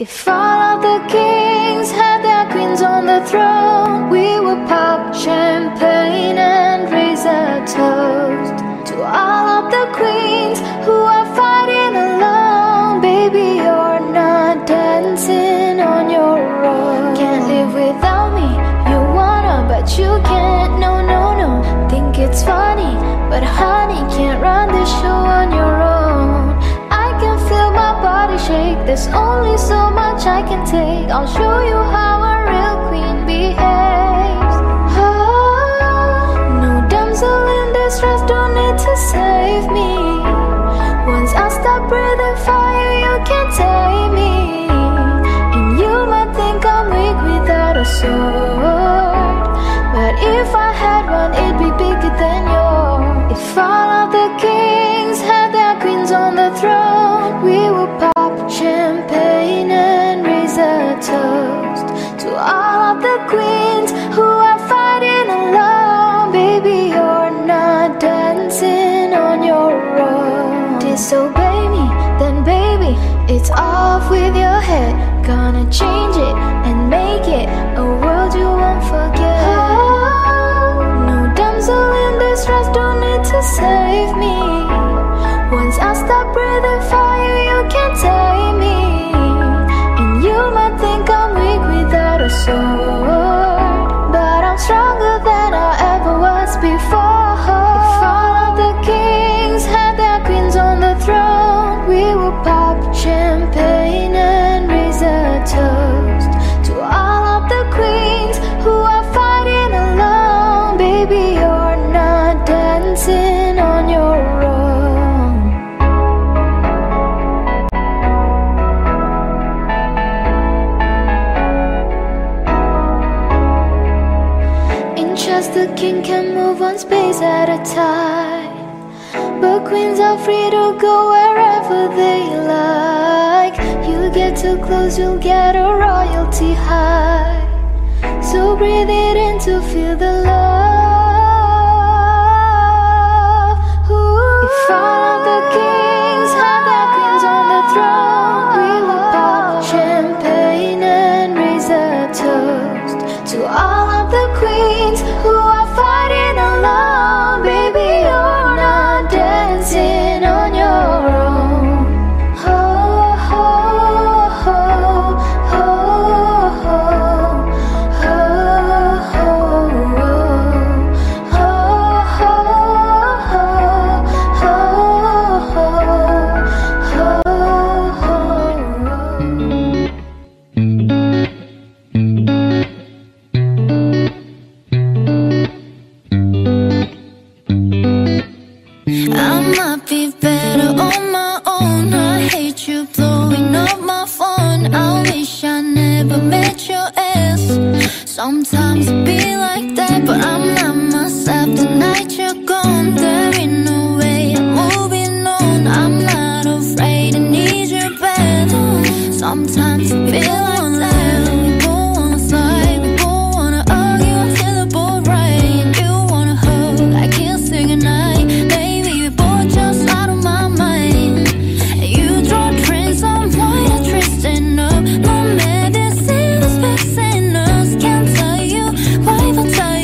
If all of the kings had their queens on the throne, we would pop champagne and raise a toast to all of the queens who are fighting alone. Baby, you're not dancing on your own. Can't live without me, you wanna, but you can't, no, no, no. Think it's funny, but honey, can't run this show on your own. I can feel my body shake, there's only so I can take. I'll show you how a real queen behaves. Oh, no damsel in distress, don't need to save me. Once I stop breathing fire, you can't tame me. And you might think I'm weak without a sword, but if I had one, it'd be bigger than yours. If all of the kings had their queens on the throne, we would pop champagne and a toast to all of the queens who are fighting alone. Baby, you're not dancing on your own. Disobey me, then baby, it's off with your head. Gonna change it and make it a world you won't forget. Oh, no damsel in distress, don't need to save me. Once I stop breathing fire, you can't tame me. Sword, but I'm stronger than I ever was before. If all of the kings had their queens on the throne, we would pop champagne and raise a toast to all of the queens who are fighting alone. Baby, you're not dancing on your own. The king can move one space at a time, but queens are free to go wherever they like. You get too close, you'll get a royalty high. So breathe it in to feel the love. Ooh. If all of the kings had their queens on the throne, we would pop champagne and raise a toast to all of the queens who are fighting alone. Baby, you're not dancing on your own. Oh, oh, oh, oh, oh, oh, oh, oh, oh, oh, oh, oh. Sometimes it be like that, but I'm not myself. The night you're gone, there ain't no way I'm moving on. I'm not afraid, I need your bed. Sometimes it feel like that. We don't wanna fight, we don't wanna argue until the ball right. You wanna hug, I can't say goodnight. Maybe we both just out of my mind. You draw drinks, I'm white, I dressed up. No medicine, this fixing. Sometimes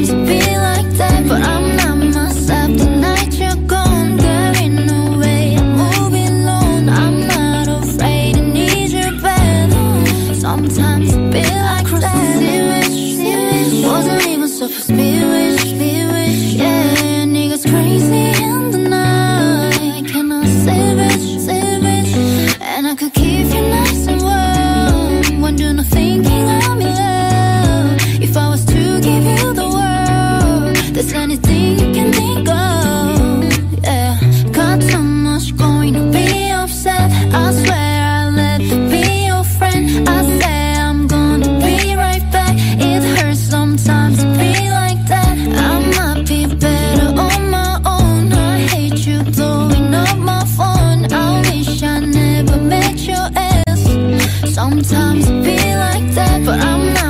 it be like that, but I'm not myself. The night you're gone, there ain't no way I'm moving alone. I'm not afraid, I need your bed. Sometimes it be like that. Wasn't even supposed to be rich, yeah, niggas crazy in the night. Can I say rich? And I could give you nice and warm when you're not thinking I'm in love. If I was to give you the world, there's anything you can think of, yeah. Got so much going to be upset. I swear I let it be your friend. I say I'm gonna be right back. It hurts sometimes to be like that. I might be better on my own. I hate you blowing up my phone. I wish I never met your ass. Sometimes it be like that, but I'm not.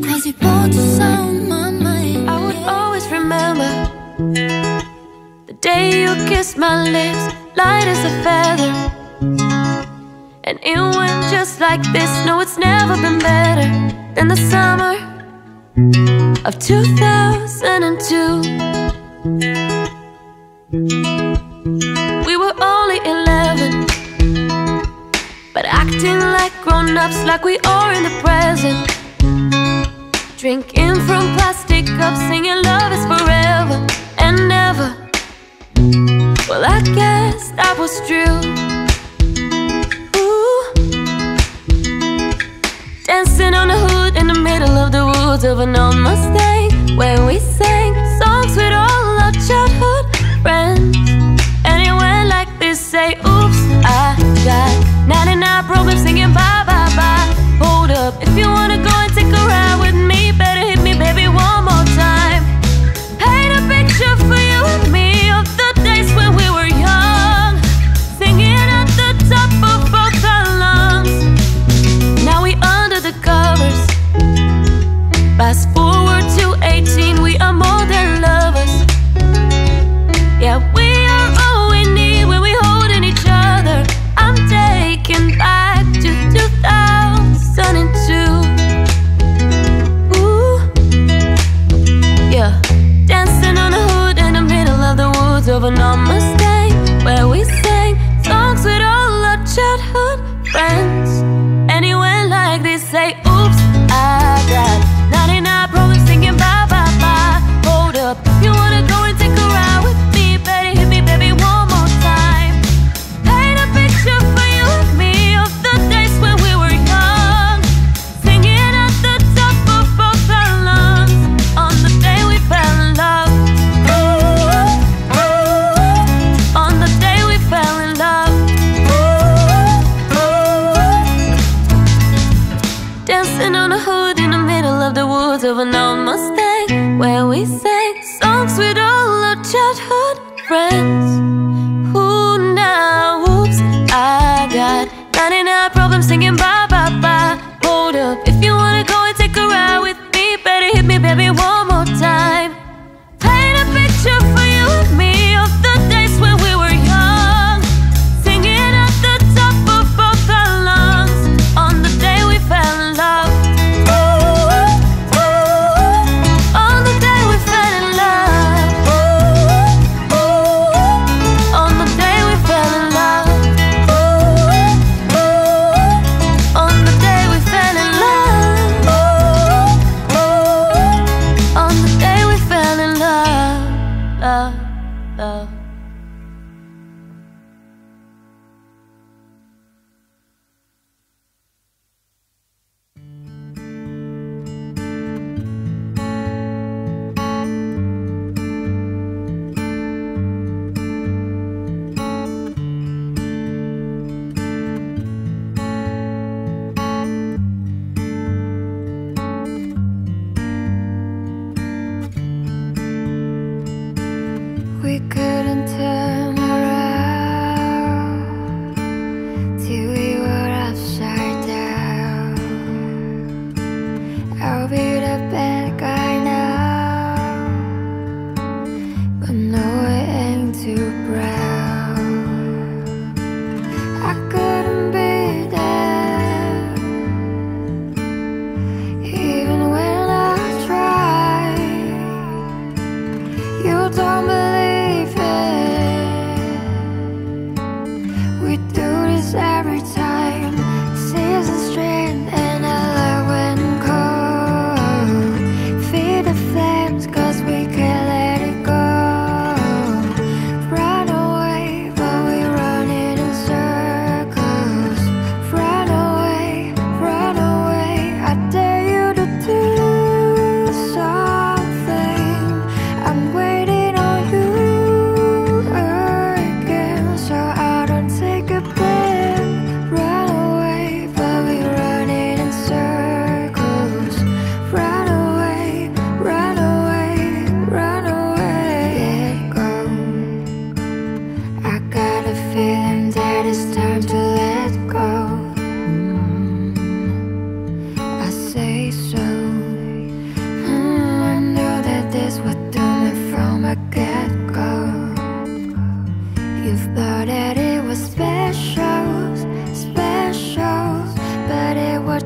Crazy thoughts on my mind. I would always remember the day you kissed my lips, light as a feather. And it went just like this. No, it's never been better than the summer of 2002. We were only 11, but acting like grown-ups, like we are in the present. Drinking from plastic cups, singing love is forever and ever. Well, I guess that was true. Ooh. Dancing on the hood in the middle of the woods of an old Mustang, when we sang songs with all our childhood friends. And it went like this, say, oops, I got 99 problems singing bye bye bye. Hold up, if you wanna go and take a ride with me, better hit me, baby, one more time. Paint a picture for you and me of the days when we were young, singing at the top of both our lungs. Now we under the covers. Fast forward to 18, we are more than lovers. Yeah, we are all we need when we're holding each other. I'm taking back to 2002. Ooh, yeah. Dancing on a hood in the middle of the woods of an old Mustang, where we sang songs with all our childhood friends. And it went like this, say, oops, I got 99 problems singing bye bye bye. Hold up, if you wanna go and take a ride with me, better hit me, baby, one more time. Paint a picture for you and me of the days when we were young, singing at the top of both our lungs, on the day we fell in love. On the day we fell in love. Dancing on a hood in the middle of the woods of an old Mustang, where we sang songs with all our childhood friends. Who now? Oops, I got 99 problems singing bye bye bye. Hold up, if you wanna go and take a ride with me, better hit me, baby, one more time. Paint a picture for you and me of the days when we were young, singing at the top of both our lungs, on the day we fell in love. On the day we fell in love. On the day we fell in love. On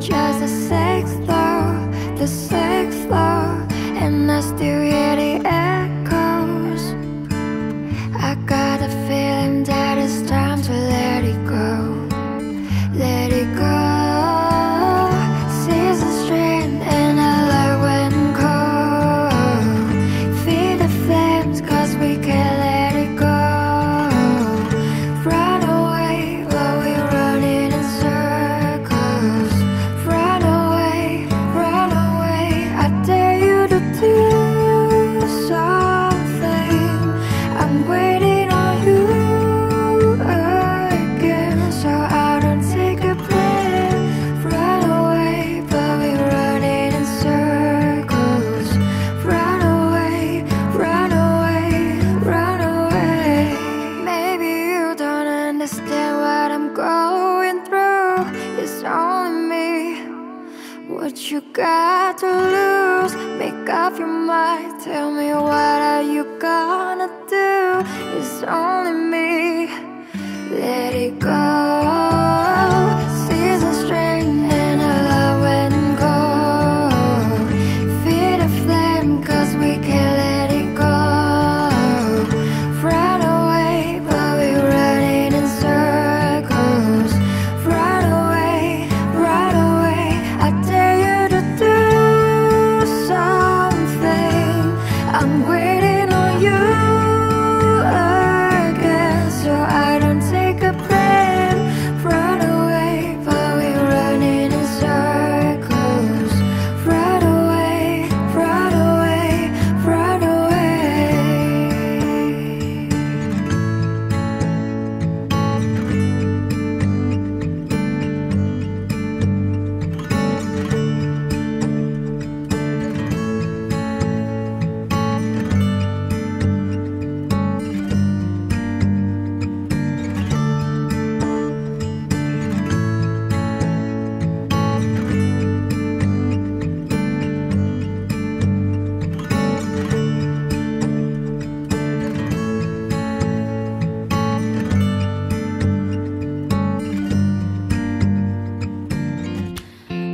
just the sixth floor, the sixth floor, and I still hear the echoes. I got a feeling that it's time to let it go, let it go. Seasons drain and I love when cold. Feed the flames 'cause we can't let it go. Run away while we run in circles. Run away, I dare you to do something. I'm waiting on you again, so I don't take a breath. What you got to lose? Make up your mind, tell me what are you gonna do? It's only me, let it go. Seasons drain and I love when cold. Feed the flame 'cause we can't let it go. Run away but we're running in circles. Run away, I dare I'm waiting on you again, so I don't take a breath. Run away, but we're running in circles. Run away, run away, run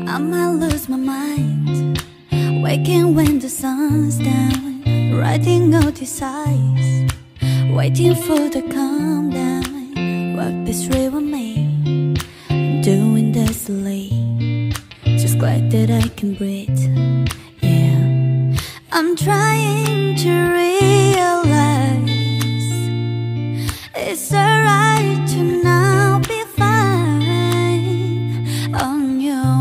I might lose my mind, waking when the sun's down, writing all these eyes, waiting for the calm down. Walk this way with me, I'm doing this slowly, just glad that I can breathe. Yeah, I'm trying to realize it's alright to now be fine on your own.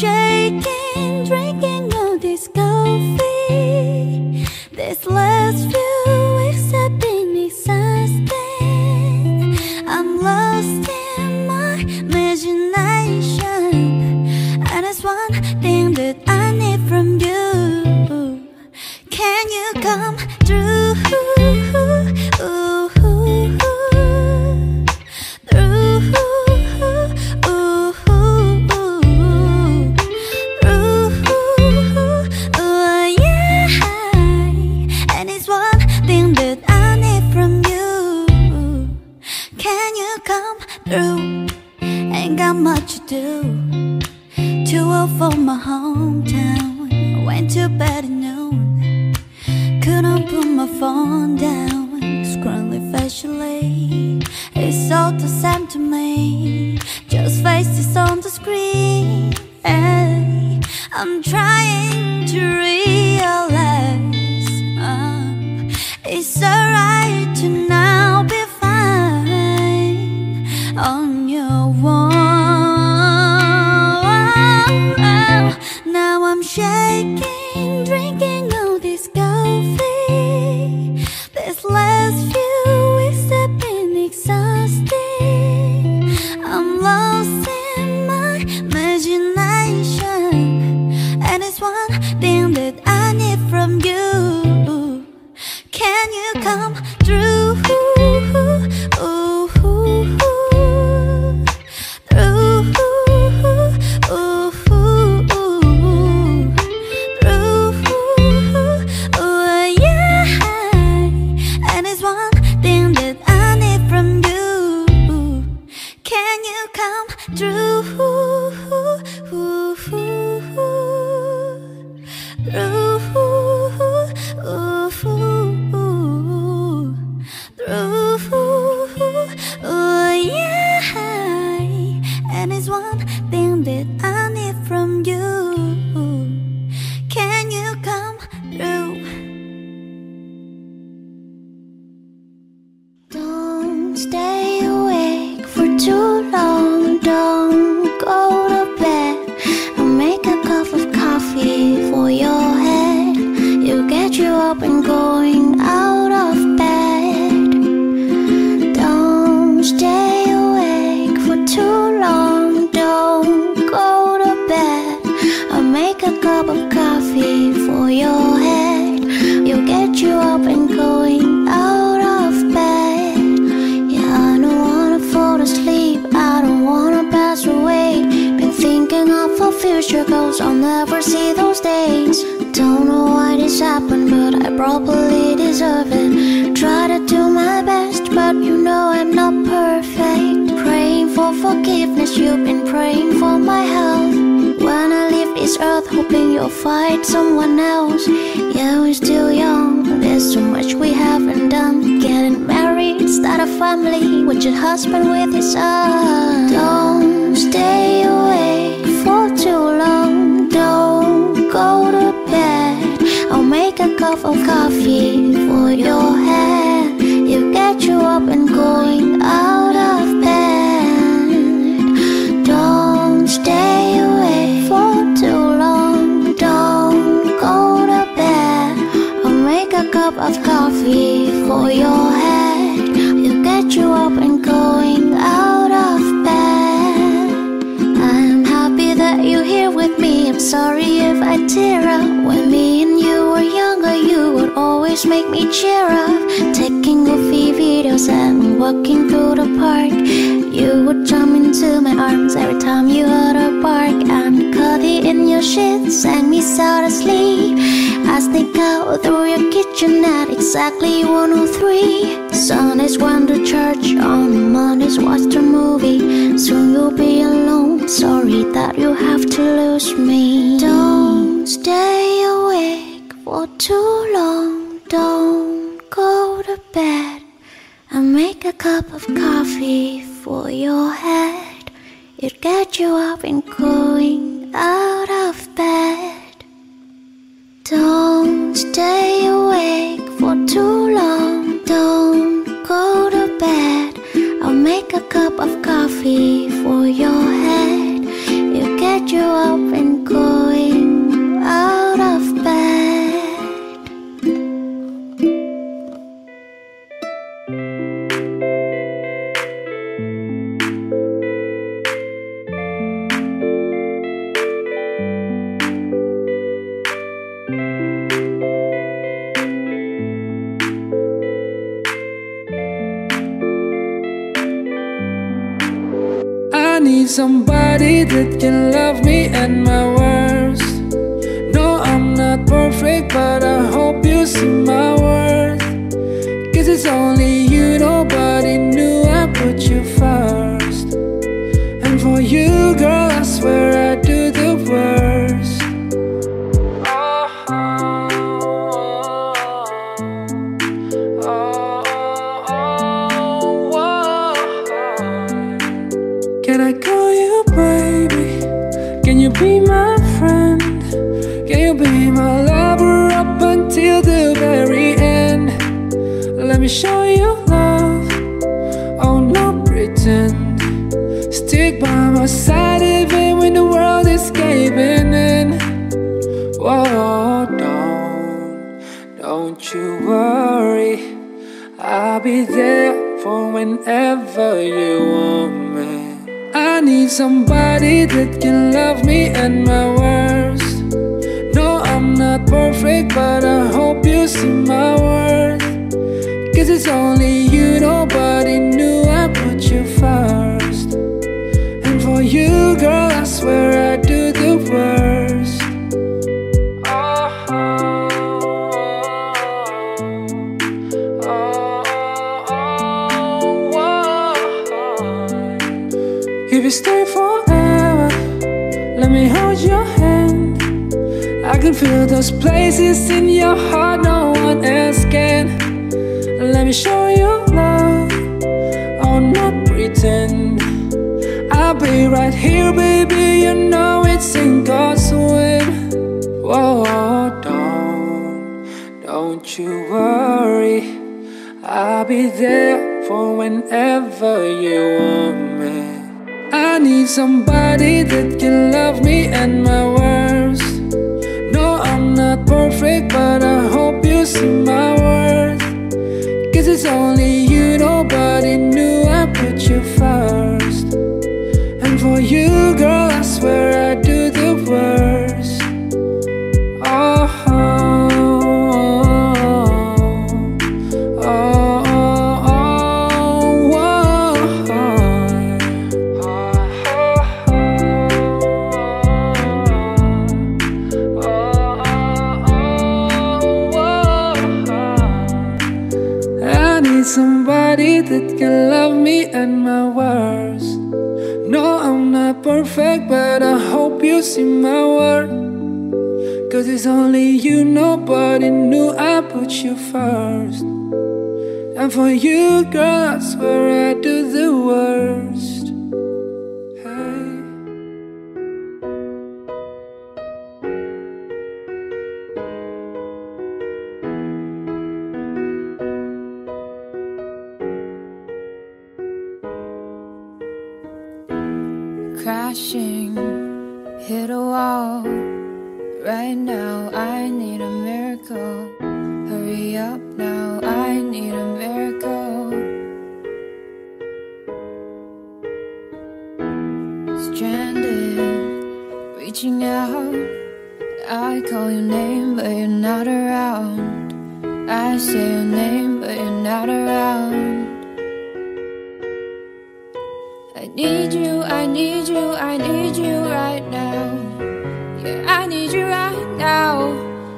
Shaking, drinking all this coffee. This last few weeks have been exhausting. I'm lost in my imagination, and it's one thing that I need from you. Can you come through? Ain't got much to do. Too old for my hometown. Went to bed at noon. Couldn't put my phone down. Scrolling facially, it's all the same to me. Just faces on the screen. Hey, I'm trying to realize it's alright to now be on your own. Now I'm shaking, drinking all this coffee. This last few weeks have been exhausting. I'm lost in my imagination, and it's one future goes, I'll never see those days. Don't know why this happened, but I probably deserve it. Try to do my best, but you know I'm not perfect. Praying for forgiveness, you've been praying for my health. When I leave this earth, hoping you'll find someone else. Yeah, we're still young, but there's so much we haven't done. Getting married, start a family, with your husband with his son. Don't stay awake for too long, don't go to bed. I'll make a cup of coffee for your head. You get you up and going out of bed. Don't stay awake for too long, don't go to bed. I'll make a cup of coffee for your head. You get you up and going out of bed. I'm happy that you're here with me. I'm sorry if I tear up. When me and you were younger, you would always make me cheer up. Taking goofy videos and walking through the park, you would jump into my arms every time you heard a bark. I'm cozy in your sheets and me sound asleep. I sneak out through your kitchen at exactly 1:03. Sundays went to church, on Mondays watched a movie. Soon you'll be alone, sorry that you have to lose me. Don't stay awake for too long, don't go to bed. I'll make a cup of coffee for your head. It'll get you up and going out of bed. Don't stay awake for too long, don't go to bed. I'll make a cup of coffee for your head. It'll get you up and going out of bed. Somebody that can love me at my worst. No, I'm not perfect, but I hope you see my worth. Cause it's only you, nobody knew I put you first. And for you, girl, I swear I do the worst. Can I go? Can you be my friend? Can you be my lover up until the very end? Let me show you love, oh no pretend. Stick by my side even when the world is caving in. Whoa, don't you worry, I'll be there for whenever you want me. I need somebody that can love me at my worst. No, I'm not perfect, but I hope you see my worth. Cause it's only you, nobody knew I put you first. And for you, girl, I swear I do the worst. If you stay forever, let me hold your hand. I can feel those places in your heart no one else can. Let me show you love, oh not pretend. I'll be right here, baby, you know it's in God's will. Whoa, don't you worry, I'll be there for whenever you want me. I need somebody that can love me at my worst. No, I'm not perfect, but I hope you see my worth. Cause it's only you, nobody knew I put you first. And for you, girl, I swear I do the worst. Oh, of me at my worst. No, I'm not perfect, but I hope you see my worth. Cause it's only you, nobody knew I put you first. And for you, girl, I swear I do the worst. Crashing, hit a wall. Right now I need a miracle. Hurry up now, I need a miracle. Stranded, reaching out. I call your name but you're not around. I say your name but you're not around. Need you, I need you, I need you right now. Yeah, I need you right now.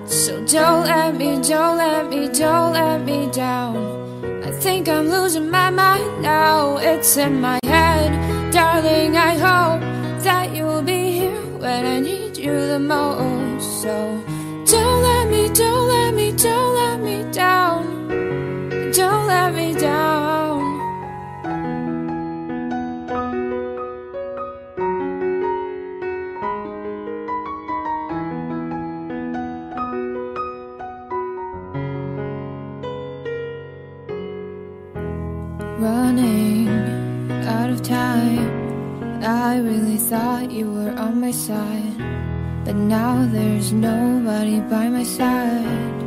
So don't let me, don't let me, don't let me down. I think I'm losing my mind now. It's in my head, darling, I hope that you'll be here when I need you the most. So don't let me, don't let me, don't let me down. Don't let me down. Running out of time. I really thought you were on my side, but now there's nobody by my side.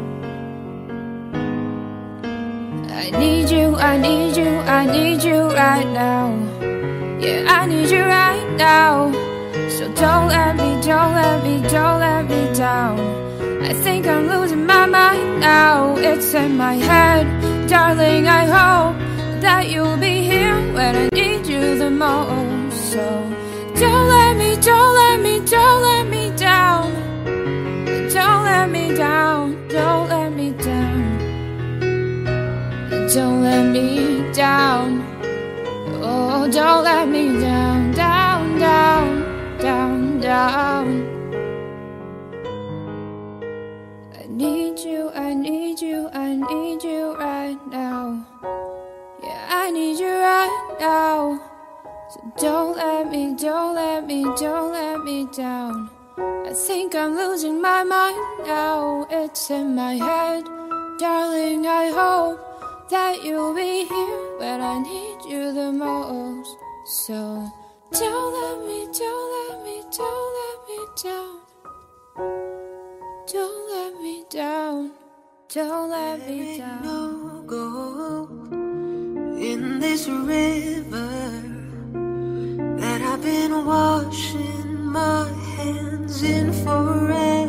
I need you, I need you, I need you right now. Yeah, I need you right now. So don't let me, don't let me, don't let me down. I think I'm losing my mind now. It's in my head, darling, I hope that you'll be here when I need you the most. So don't let me, don't let me, don't let me down. Don't let me down, don't let me down. Don't let me down. Oh, don't let me down, down, down, down, down. I need you, I need you, I need you right now. I need you right now. So don't let me, don't let me, don't let me down. I think I'm losing my mind now. It's in my head, darling, I hope that you'll be here when I need you the most. So don't let me, don't let me, don't let me down. Don't let me down. Don't let me down. No gold in this river that I've been washing my hands in forever.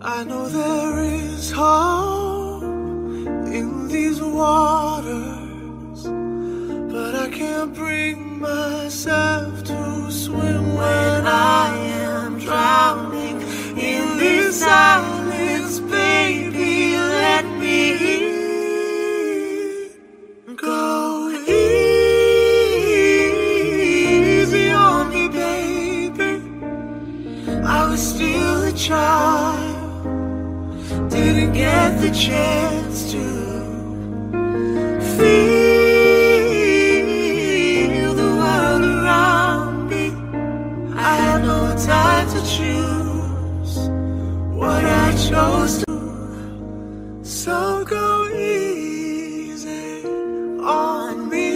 I know there is hope in these waters, but I can't bring myself to swim when I am drowning in this silence. Baby, let me go easy on me, baby. I was still a child, didn't get the chance to feel the world around me. I had no time to choose what I chose to. So go easy on me.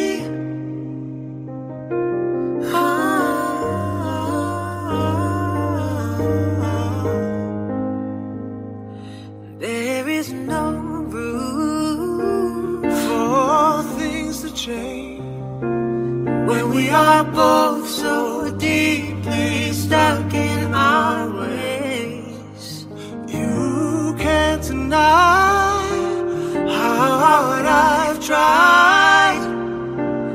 There is no room for things to change when we are both so deeply stuck in our ways. You can't deny how hard I've tried.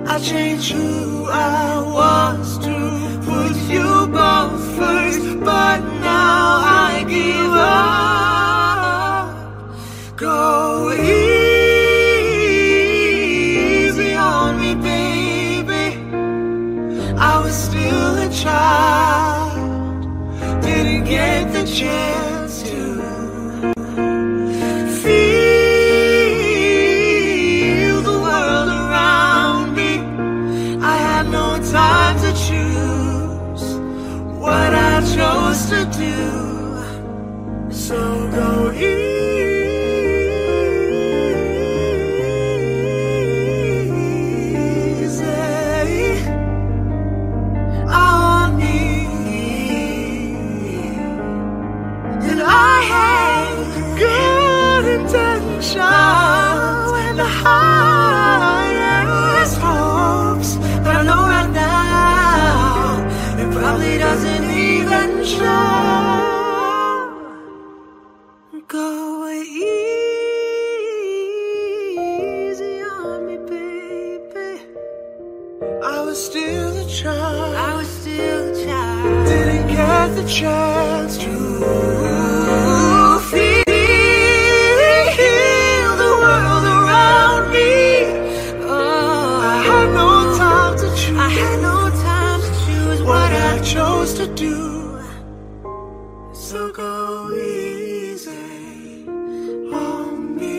I changed who I was to put you both first, but now I give up. Go easy I was still a child. I was still a child. Didn't get the chance to feel the world around me. Oh, I had no time to choose. I had no time to choose what I chose to do. So go easy on me.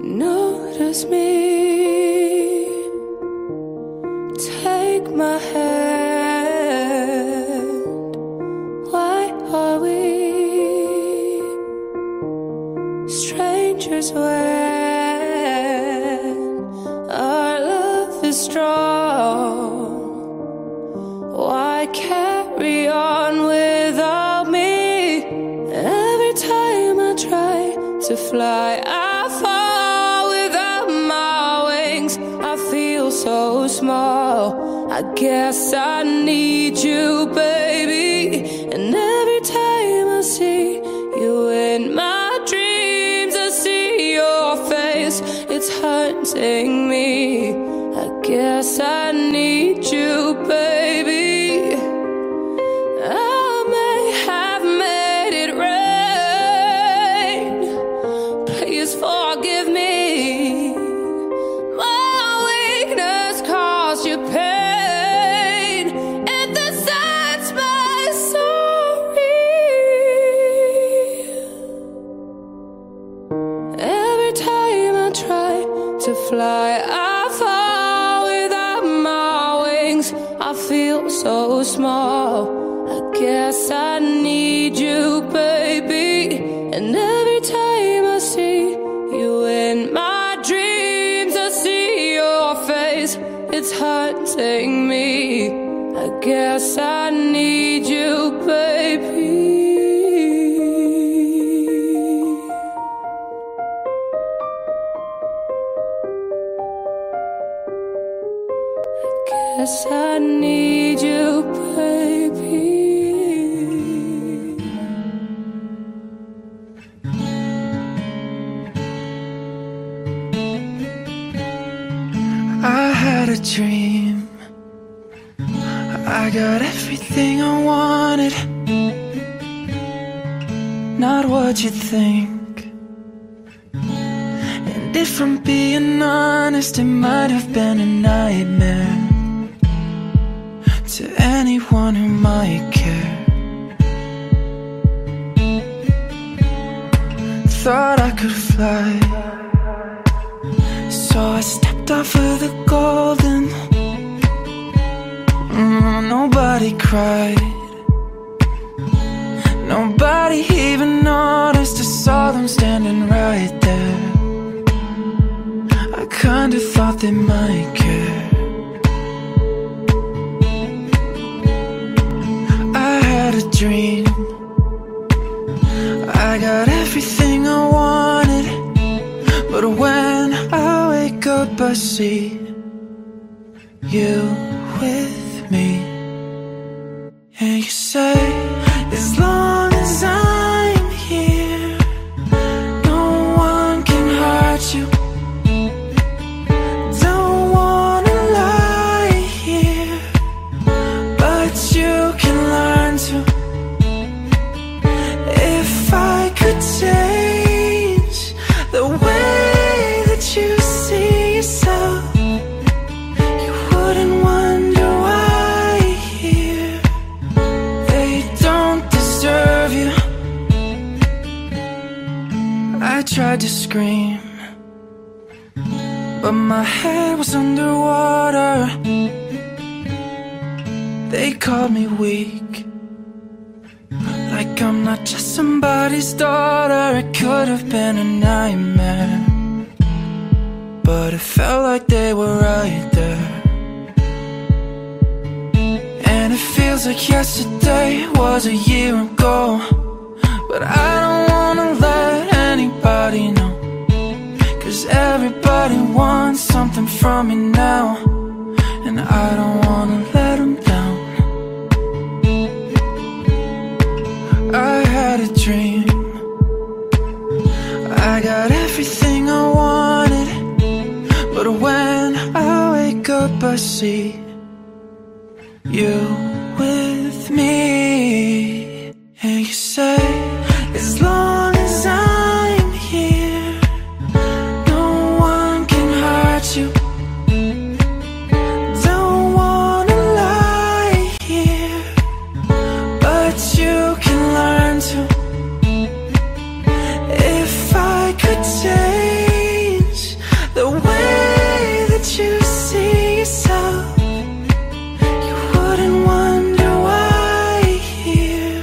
Notice me, take my hand. Why are we strangers when our love is strong? Why carry on without me? Every time I try to fly, I fall. So small, I guess I need you, baby. And every time I see you in my dreams, I see your face, it's haunting me. I guess I need you, baby. I may have made it rain. Please forgive me. Your pain at the side's my sorry. Every time I try to fly, I fall without my wings. I feel so small. I guess I need you, baby. And every time I see you in my dreams, I see your face. It's haunting me. I guess I need you, baby. I guess I need you, baby. A dream. I got everything I wanted. Not what you think. And if I'm being honest, it might have been a nightmare to anyone who might care. Thought I could fly, so I stepped off of the golden. Nobody cried, nobody even noticed. I saw them standing right there. I kinda thought they might care. I had a dream. I got everything I wanted, but when I wake up I see you with me. And you say, as long as I'm here, no one can hurt you. Don't wanna lie here, but you can learn to. If I could change the way that you see yourself, tried to scream, but my head was underwater. They called me weak, like I'm not just somebody's daughter. It could have been a nightmare, but it felt like they were right there. And it feels like yesterday was a year ago, but I don't wanna let anybody know, 'cause everybody wants something from me now, and and I don't wanna let them down. I had a dream, I got everything I wanted, but when I wake up I see you with me. And you say, as long as I'm here, no one can hurt you. Don't wanna lie here, but you can learn to. If I could change the way that you see yourself, you wouldn't wonder why here.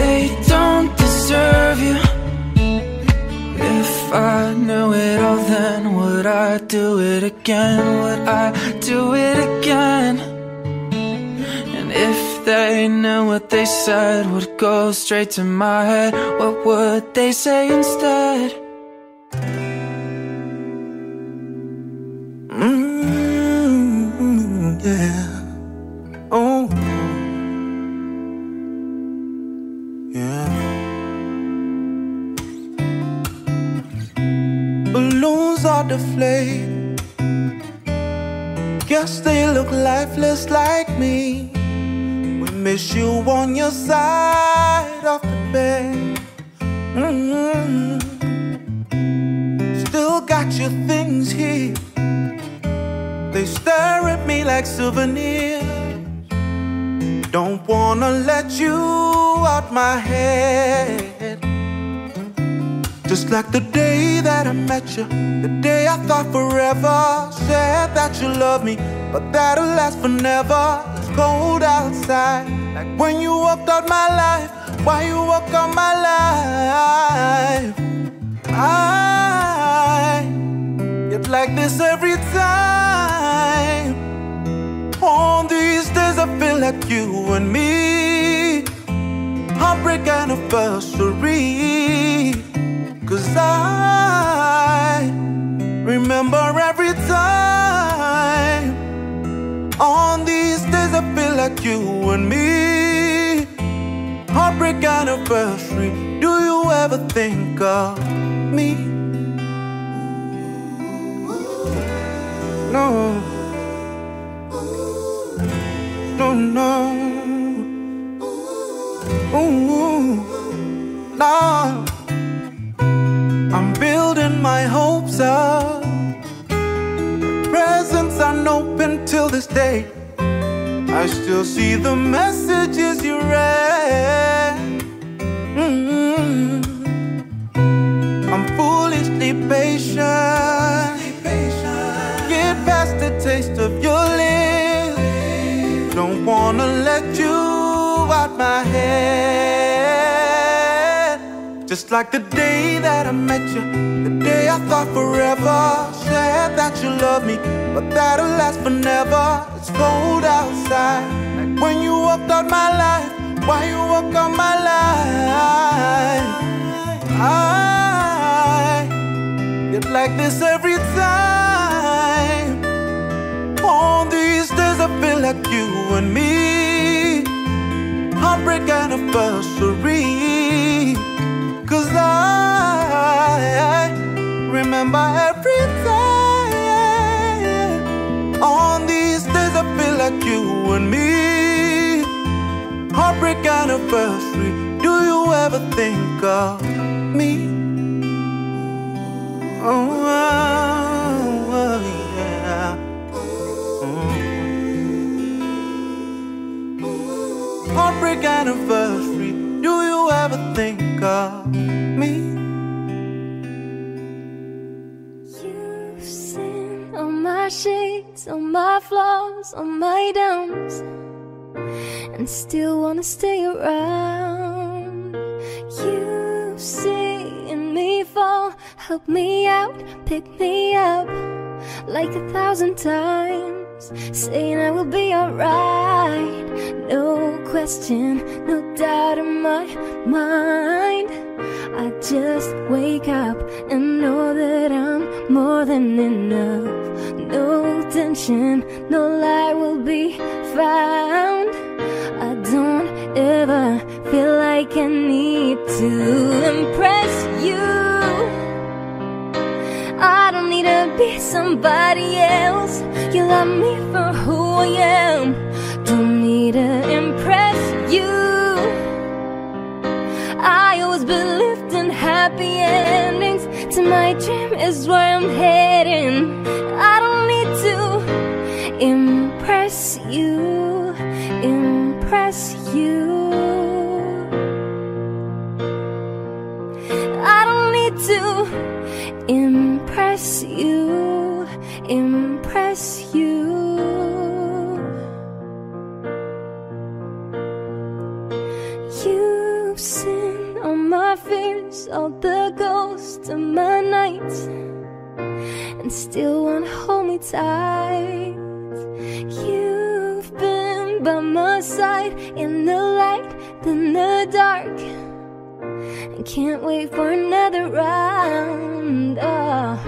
They don't deserve you. If I knew it all, then would I do it again? Would I do it again? And if they knew what they said would go straight to my head, what would they say instead? Yeah. Oh. Yeah. Balloons are deflated. Guess they look lifeless like me. Miss you on your side of the bed. Still got your things here. They stare at me like souvenirs. Don't wanna let you out my head. Just like the day that I met you, the day I thought forever. Said that you love me, but that'll last for never. Cold outside, like when you walked out my life. Why you walk out my life? I get like this every time. On these days I feel like you and me, heartbreak anniversary. Cause I remember every time. On these days I feel like you and me, heartbreak anniversary. Do you ever think of me? No. No, no. Ooh, nah. I'm building my hopes up. Presents unopened till this day. I still see the messages you read. I'm foolishly patient. Get past the taste of your lips. Don't wanna let you out my head. Just like the day that I met you, the day I thought forever. Said that you love me, but that'll last for never. It's cold outside, like when you walked out my life. Why you walk out my life? I get like this every time. On these days I feel like you and me, heartbreak anniversary. Cause I remember every time. On these days I feel like you and me, heartbreak anniversary. Do you ever think of me? Oh yeah. Oh. Heartbreak anniversary. Do you ever think of me? On my shades, on my flaws, on my downs, and still wanna stay around. You've seen me fall, help me out, pick me up, like 1,000 times, saying I will be alright. No question, no doubt in my mind. I just wake up and know that I'm more than enough. no tension, no lie will be found. I don't ever feel like I need to impress you. I don't need to be somebody else. You love me for who I am. Don't need to impress you. I always believed in happy endings. To my dream is where I'm heading. I don't need to impress you, impress you. I don't need to impress you, impress you. You've seen all my fears, all the ghosts of my nights, and still won't hold me tight. You've been by my side in the light, then the dark. I can't wait for another round. Oh,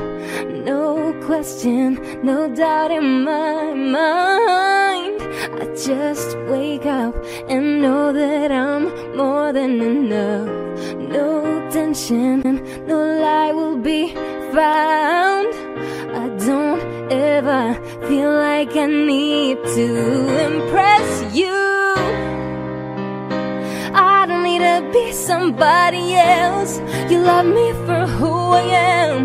no question, no doubt in my mind. I just wake up and know that I'm more than enough. No tension, no lie will be found. I don't ever feel like I need to impress you. I don't need to be somebody else. You love me for who I am.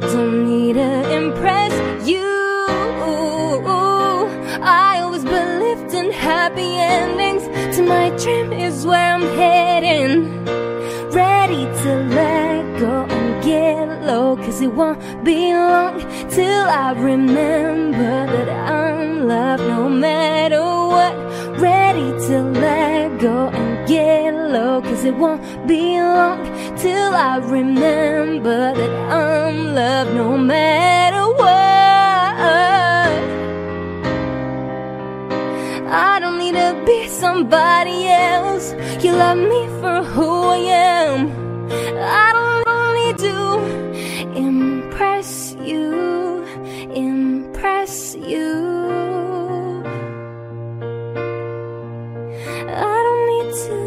Don't need to impress you. I always believed in happy endings. To my dream is where I'm heading. Ready to let go and get low, 'cause it won't be long till I remember that I'm loved no matter what. Ready to let go and get low, 'cause it won't be long till I remember that I'm loved no matter what. I don't need to be somebody else. You love me for who I am. I don't need to impress you, impress you. I don't need to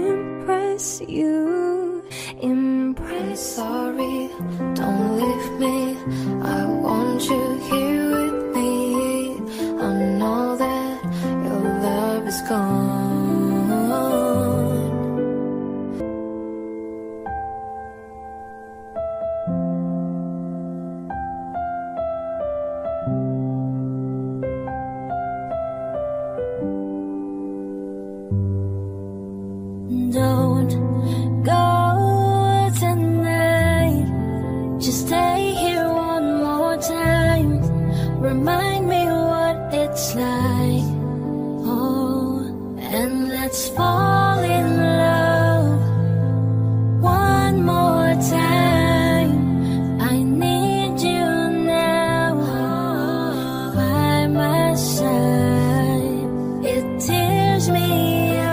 impress you, impress. I'm sorry, don't leave me. I want you here with me. I know that is gone. Don't go tonight, just stay here one more time. Remind me what it's like. Oh, and let's fall in love one more time. I need you now by my side. It tears me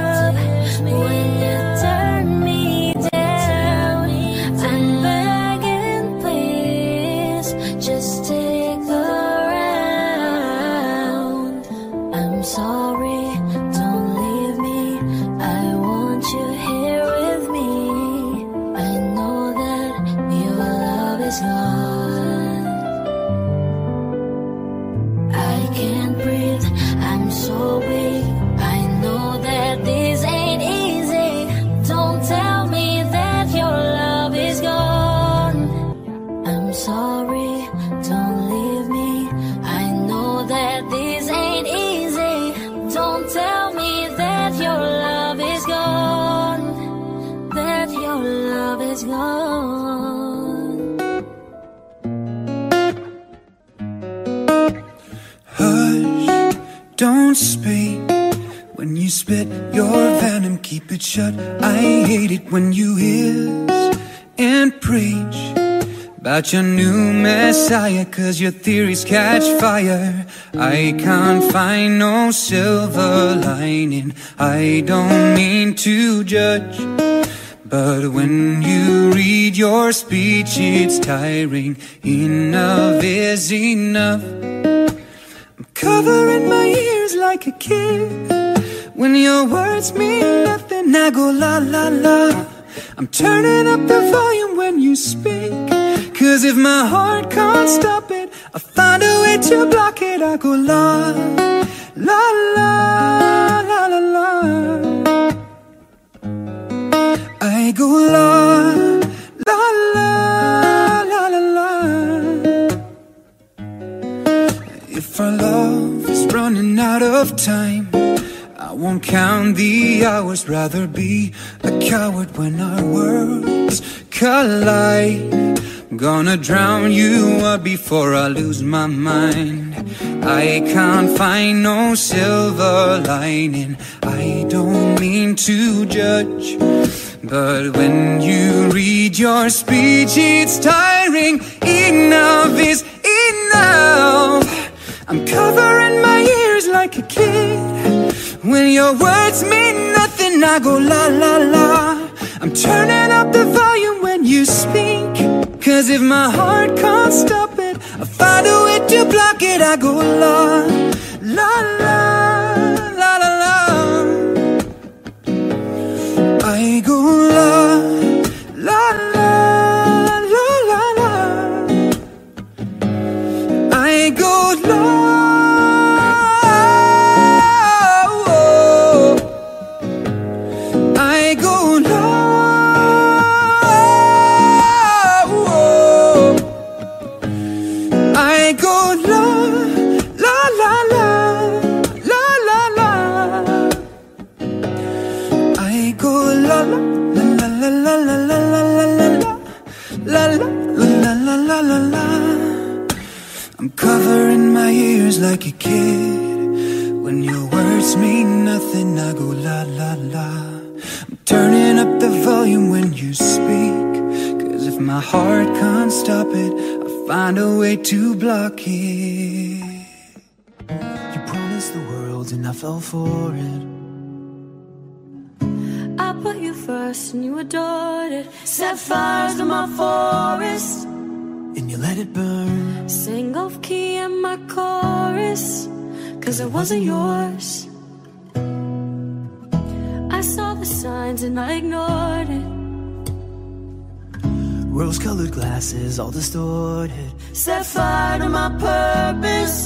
up when you turn me down. I'm begging, please, just stick around. I'm sorry. Don't speak when you spit your venom, keep it shut. I hate it when you hiss and preach about your new messiah, 'cause your theories catch fire. I can't find no silver lining. I don't mean to judge, But when you read your speech, it's tiring. Enough is enough. I'm covering my ears like a kid. When your words mean nothing, I go la la la. I'm turning up the volume when you speak, 'cause if my heart can't stop it, I'll find a way to block it. I go la la la la la la. I go la la la la la la. If our love is running out of time, I won't count the hours, rather be a coward when our worlds collide. I'm gonna drown you out before I lose my mind. I can't find no silver lining. I don't mean to judge, but when you read your speech, it's tiring. Enough is enough. I'm covering my ears like a kid. When your words mean nothing, I go la la la. I'm turning up the volume when you speak, 'cause if my heart can't stop it, I'll find a way to block it. I go la la la la la la. I go la la la la la la. I go la. I'm covering my ears like a kid. When your words mean nothing, I go la la la. I'm turning up the volume when you speak, 'cause if my heart can't stop it, I'll find a way to block it. You promised the world and I fell for it. I put you first and you adored it. Set fires to my forest and you let it burn. Sing off key in my chorus, 'cause it wasn't yours. I saw the signs and I ignored it. Rose-colored glasses all distorted. Set fire to my purpose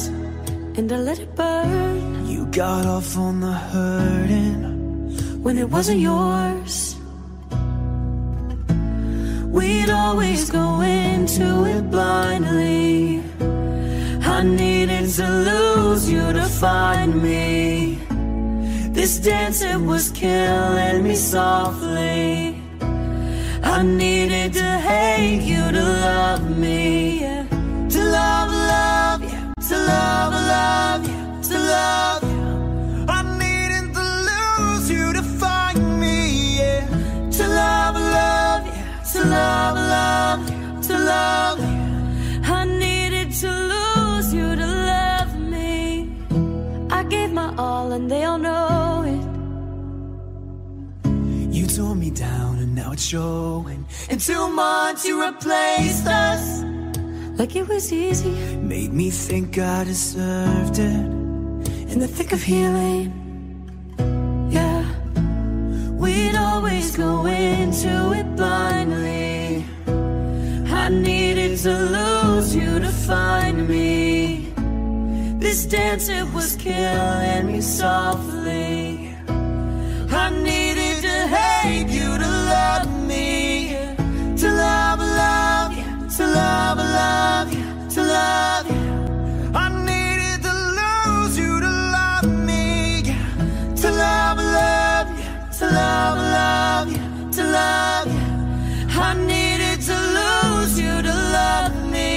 and I let it burn. You got off on the hurting when it wasn't yours. We'd always go into it blindly. I needed to lose you to find me. This dance, it was killing me softly. I needed to hate you to love me, yeah. To love, love you, yeah. To love, love you, yeah. To love you, yeah. I needed to lose you to find me, yeah. To love, love you, yeah. To love, love, to love. I needed to lose you to love me. I gave my all and they all know it. You tore me down and now it's showing. In 2 months you replaced us like it was easy. Made me think I deserved it. In the thick of healing, yeah. We'd always go into it blindly. I needed to lose you to find me. This dance, it was killing me softly. I needed to hate you to love me, yeah. To love, love, yeah. To love, love, yeah. To love, yeah. I needed to lose you to love me, yeah. To love, love, yeah. To love, love, yeah. To love, yeah. I needed to lose you to love me.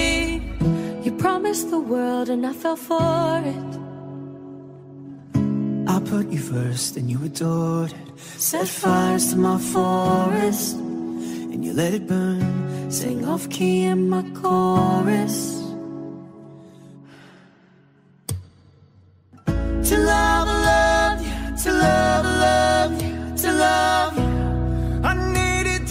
You promised the world and I fell for it. I put you first and you adored it. Set fires to my forest and you let it burn. Sing off key in my chorus. To love, love you, yeah. To love, love you, yeah. To love you, yeah. I needed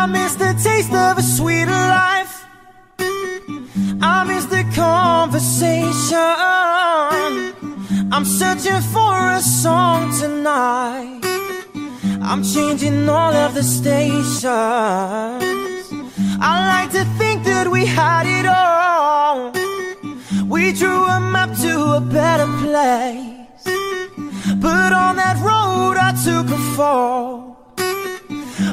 I miss the taste of a sweeter life. I miss the conversation. I'm searching for a song tonight. I'm changing all of the stations. I like to think that we had it all. We drew a map to a better place, but on that road I took a fall.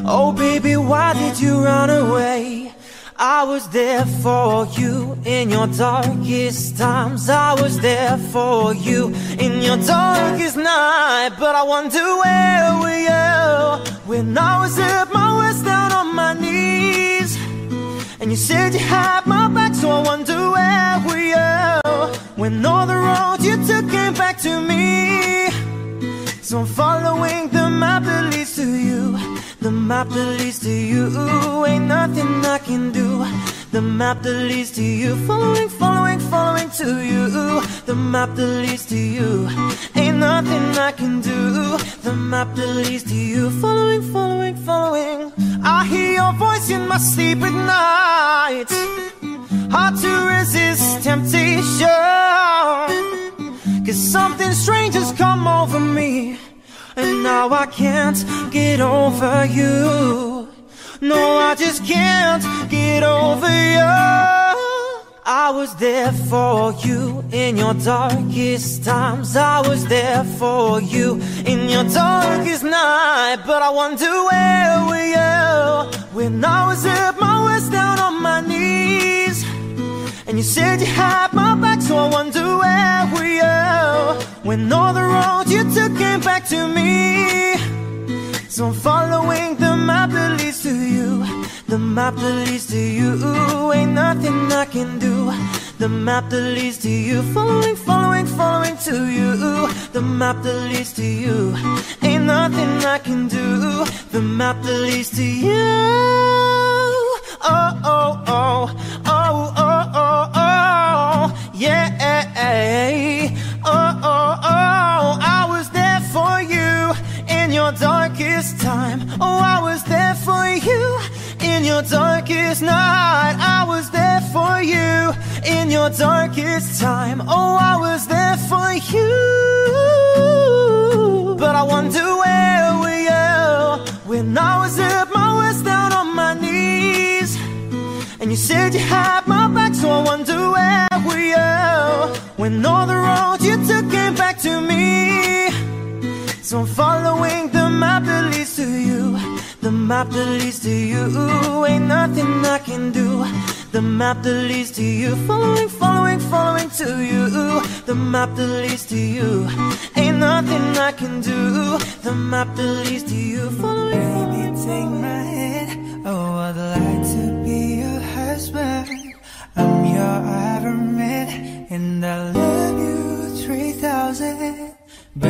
Oh baby, why did you run away? I was there for you in your darkest times. I was there for you in your darkest night. But I wonder, where were you when I was at my worst, down on my knees? And you said you had my back, so I wonder, where were you when all the roads you took came back to me? So I'm following the map that leads to you. The map that leads to you. Ain't nothing I can do. The map that leads to you. Following, following, following to you. The map that leads to you. Ain't nothing I can do. The map that leads to you. Following, following, following. I hear your voice in my sleep at night. Hard to resist temptation, 'cause something strange has come over me, and now I can't get over you. No, I just can't get over you. I was there for you in your darkest times. I was there for you in your darkest night. But I wonder, where were you when I was at my worst, down on my knees? And you said you had my back, so I wonder, where were you when all the roads you took came back to me? So I'm following the map that leads to you. The map that leads to you. Ain't nothing I can do. The map that leads to you. Following, following, following to you. The map that leads to you. Ain't nothing I can do. The map that leads to you. Oh, oh, oh. Oh, oh. Oh, oh, yeah. Oh, oh, oh, I was there for you in your darkest time. Oh, I was there for you in your darkest night. I was there for you in your darkest time. Oh, I was there for you. But I wonder, where were you when I was at my worst, down on my knees? And you said you had my back, so I wonder, where were you when all the roads you took came back to me? So I'm following the map that leads to you. The map that leads to you. Ain't nothing I can do. The map that leads to you. Following, following, following to you. The map that leads to you. Ain't nothing I can do. The map that leads to you. Following, following. Baby, take my hand. Oh, I'd like to be your husband. I'm your Ironman, and I love you 3,000.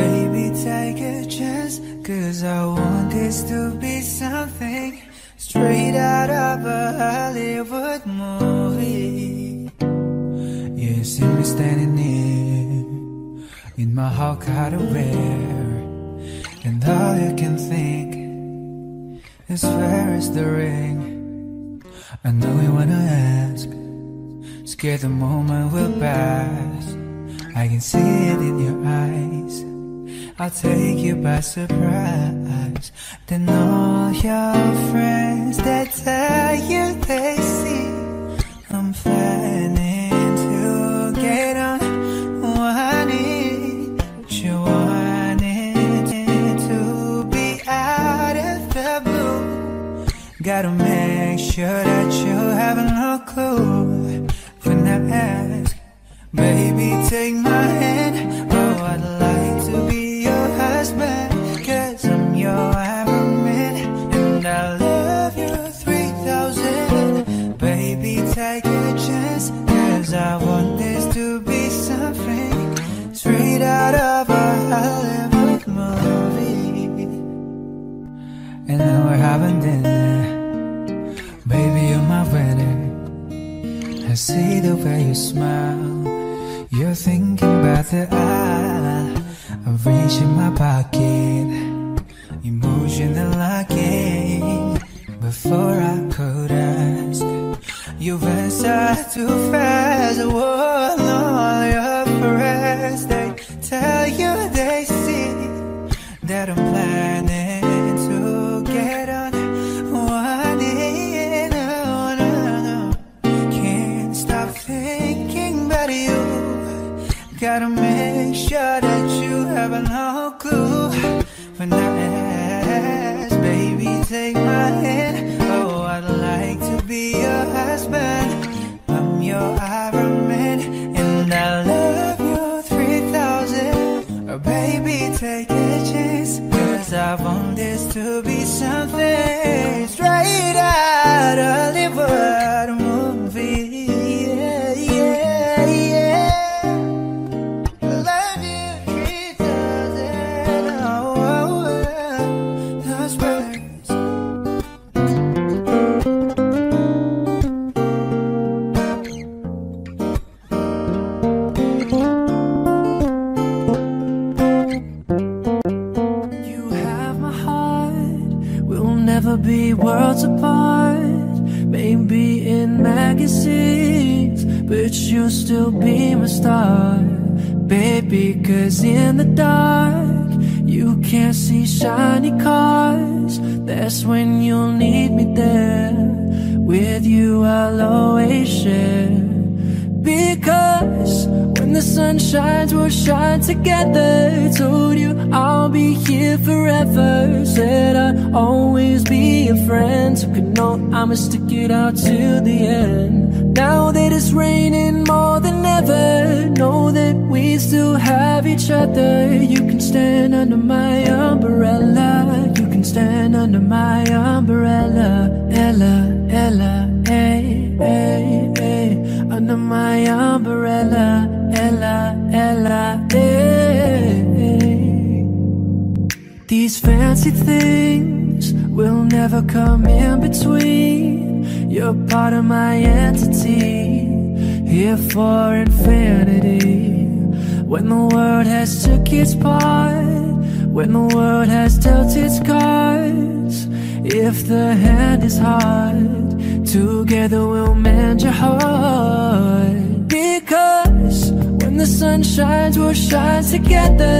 Baby, take a chance, 'cause I want this to be something straight out of a Hollywood movie. You see me standing here in my Hawkeye wear, and all you can think is, where is the ring? I know you wanna ask, scared the moment will pass. I can see it in your eyes. I'll take you by surprise. Then all your friends that tell you they see I'm planning to get on one knee, but you wanted it to be out of the blue. Gotta make sure that you have no clue when I ask. Baby, take my hand. Oh, I'd like to be your husband, 'cause I'm your Ironman, and I love you 3,000. Baby, take a chance, 'cause I want this to be something straight out of a Hollywood movie. And now we're having dinner. Baby, you're my winner. I see the way you smile. You're thinking about the eye. I reach in my pocket, emotional locking, but before I could ask. You've answered too fast. What all your friends, they tell you they see that I'm planning to get on one knee. No, no, no. Can't stop thinking about you. Gotta make sure that you have no clue when I ask, baby, take my hand. Oh, I'd like to be your husband. I'm your Iron Man, and I love you 3,000. Oh, baby, take a chance, 'cause I want this to be something straight out of Hollywood movie. Yeah, yeah, yeah. Be worlds apart, maybe in magazines, but you'll still be my star, baby, 'cause in the dark you can't see shiny cars. That's when you'll need me there. With you I'll always share, because when the sun shines, we'll shine together. Told you I'll be here forever. Said I'd always be a friend. So could know I'ma stick it out to the end. Now that it's raining more than ever, know that we still have each other. You can stand under my umbrella. You can stand under my umbrella. Ella, Ella, hey, hey, hey. Under my umbrella, Ella, Ella, eh, eh. These fancy things will never come in between. You're part of my entity, here for infinity. When the world has took its part, when the world has dealt its cards, if the hand is hard, together we'll mend your heart. Because when the sun shines, we'll shine together.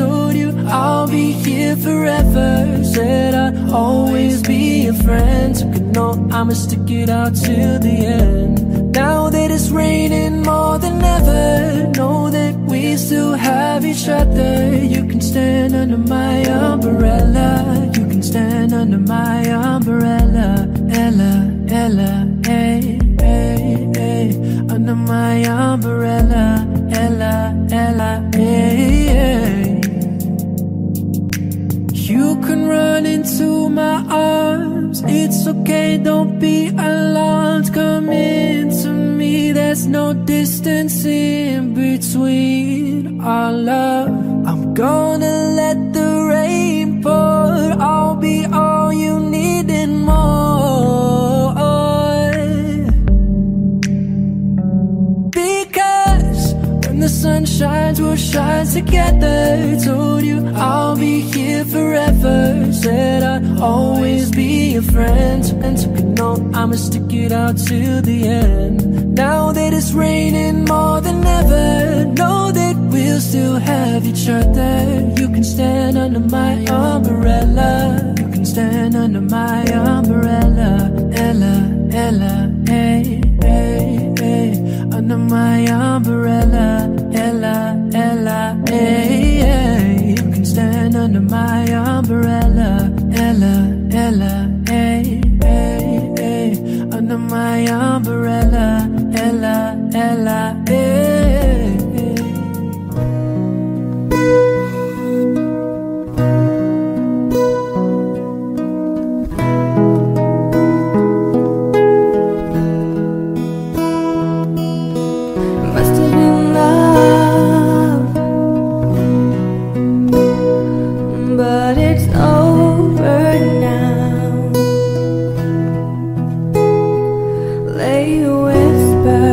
Told you I'll be here forever. Said I'd always be a friend. So could know I'ma stick it out till the end. Now that it's raining more than ever, know that we still have each other. You can stand under my umbrella. You can stand under my umbrella. Ella, Ella, hey, hey, hey. Under my umbrella, Ella, Ella, hey, hey. You can run into my arms. It's okay, don't be alarmed. Come into me, there's no distance in between our love. I'm gonna let the rain pour. I'll be all you need and more. The sun shines, we'll shine together. Told you I'll be here forever. Said I'd always be a friend. And so you know I'ma stick it out to the end. Now that it's raining more than ever, know that we'll still have each other. You can stand under my umbrella. You can stand under my umbrella. Ella, Ella, hey, hey, hey. Under my umbrella, Ella, Ella, hey, hey. You can stand under my umbrella, Ella, Ella, hey, hey, hey. Under my umbrella, Ella, Ella, hey, hey. They whisper.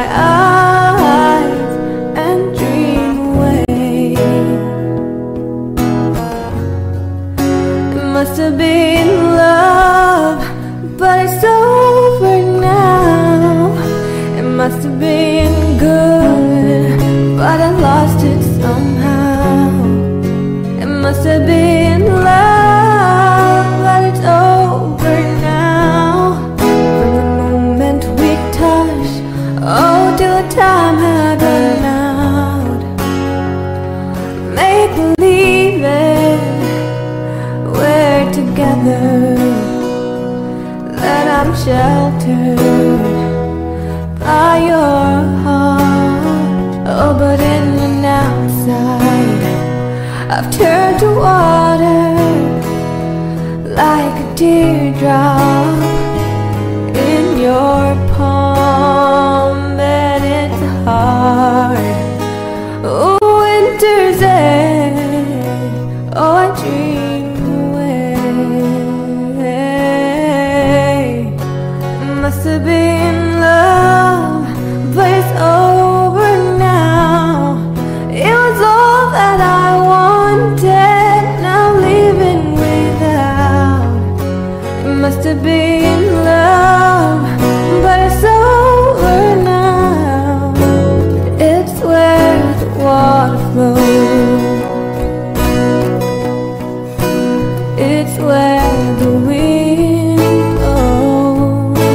my eyes and dream away. It must have been love, but it's over now. It must have been good, but I lost it somehow. It must have been love, but it's over now. From the moment we touched, oh, till the time had run out. Make believe it, we're together, that I'm sheltered by your heart. Oh, but in and outside, I've turned to water, like a teardrop in your palm, and it's hard. Oh, winter's end, oh, I dream away. It must have been love, but it's over now. It was all that I wanted, now leaving without. It must have been love, but it's over now. It's where the water flows, it's where the wind blows.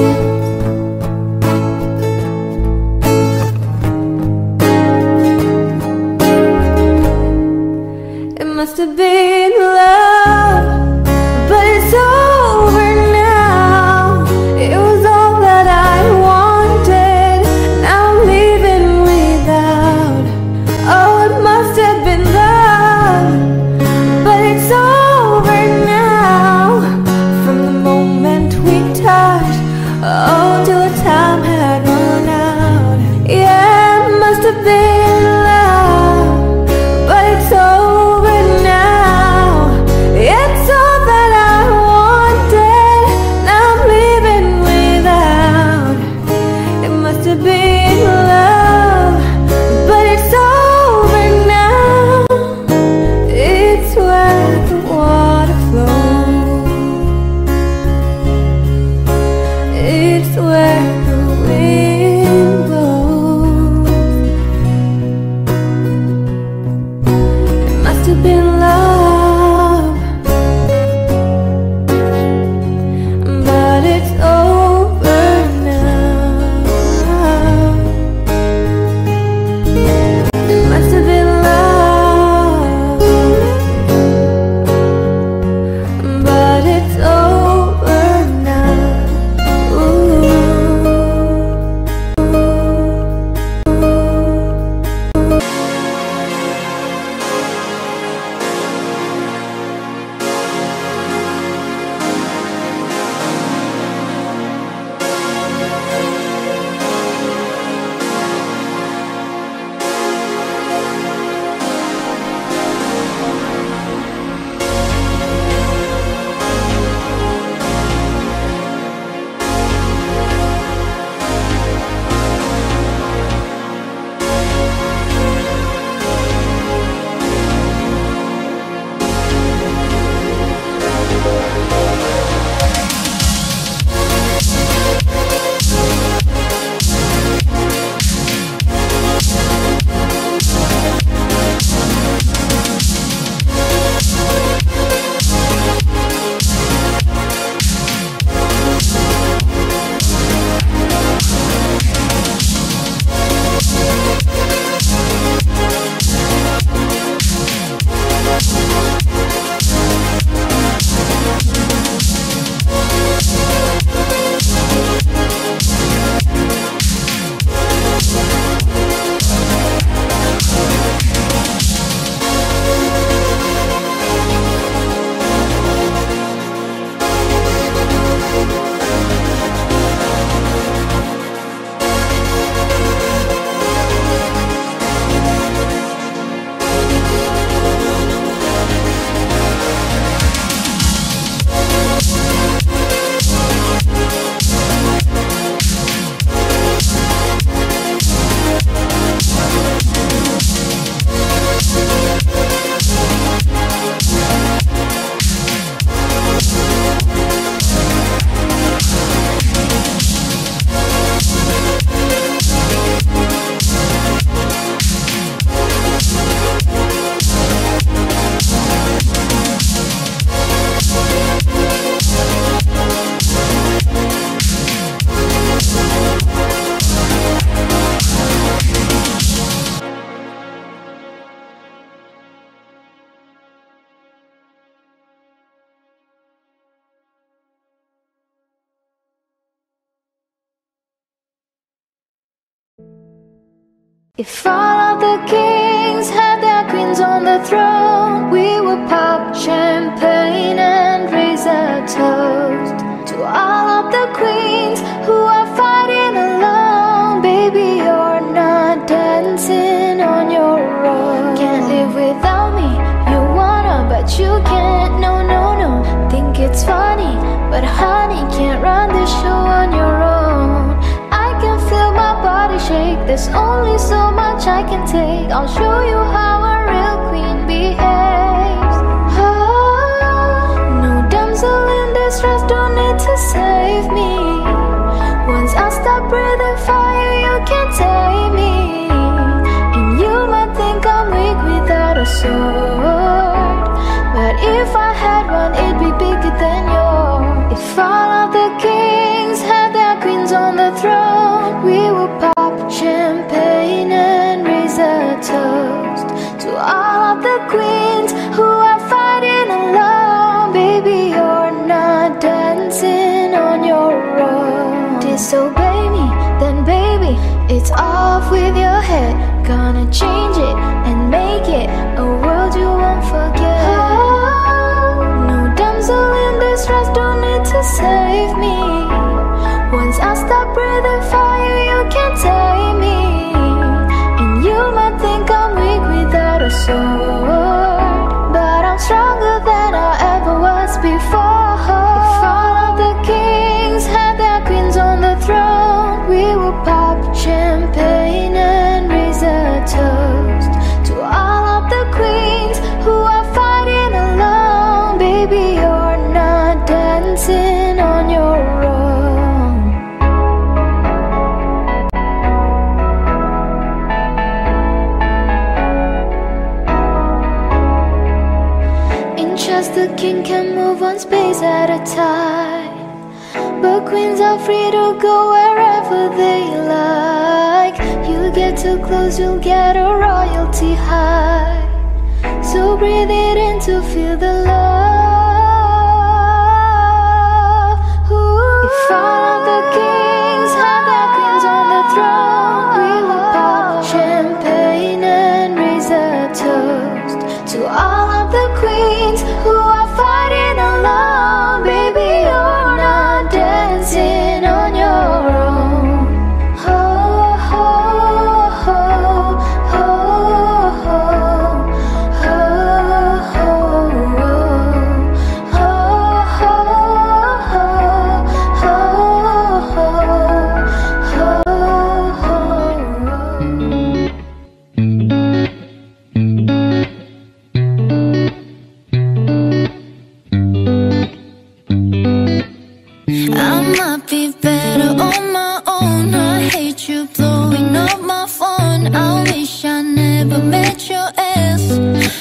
If all of the kings had their queens on the throne, we would pop champagne and raise a toast to all of the queens who are fighting alone. Baby, you're not dancing on your own. Can't live without me, you wanna, but you can't, no, no, no. Think it's funny, but honey, can't run this show on your own. I can feel my body shake, there's only so much I can take. I'll show you how a real queen behaves. Oh, no damsel in distress, don't need to save me. Once I stop breathing fire, you can't tame me. And you might think I'm weak without a sword, but if I had one, it'd be bigger than yours. If all of the kings had their queens on the throne, we would pop champagne and raise a toast to all of the queens who are fighting alone. Baby, you're not dancing on your own. Disobey me, then baby, it's off with your head. Gonna change it and make it a world you won't forget. No damsel in distress, don't need to save me. Once I stop breathing fire, you can't tame me. And you might think I'm weak without a sword, but I'm stronger than I ever was before. If all of the kings had their queens on the throne, we would pop champagne and raise a toast to all of the queens who are fighting alone. Baby, you're not dancing on your own. The king can move one space at a time, but queens are free to go wherever they like. You get too close, you'll get a royalty high. So breathe it in to feel the love. Ooh. If all of the kings had their queens on the throne, we would pop champagne and raise a toast to all of the queens who are fighting alone. Baby, you're not dancing on your own. Oh, oh, oh, oh, oh, oh, oh, oh, oh, oh, oh, oh.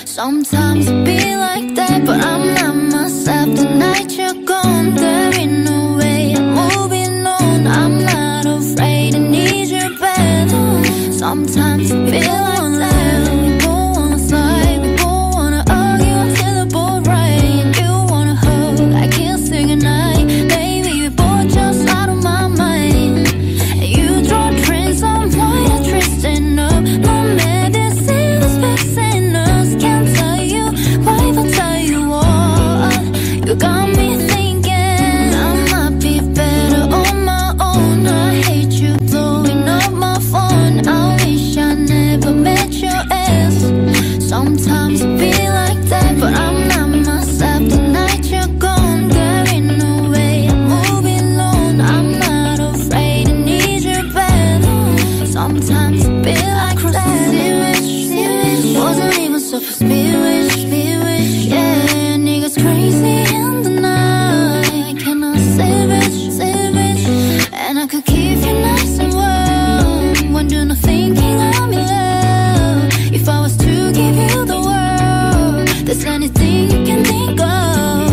Sometimes it be like that, but I'm not myself. The night you're gone, there ain't no way I'm moving on. I'm not afraid, I need your bed. Sometimes it feel like that. We don't wanna fight, we don't wanna argue until the boat right. And you wanna hug, I can't say goodnight. Maybe we both just out of my mind. You draw drinks, I'm flying, twisting up. No medicine, this fixing. You got me thinking I might be better on my own. I hate you blowing up my phone. I wish I never met your ass. Sometimes it be like that, but I'm not myself. The night you're gone, there ain't no way I'm moving on. I'm not afraid, I need your bed. Sometimes it be like that. Wasn't even supposed to be rich, yeah. Niggas crazy in the night, can I savage? And I could keep you nice and warm when you're not thinking I'm in love. If I was to give you the world, there's anything you can think of,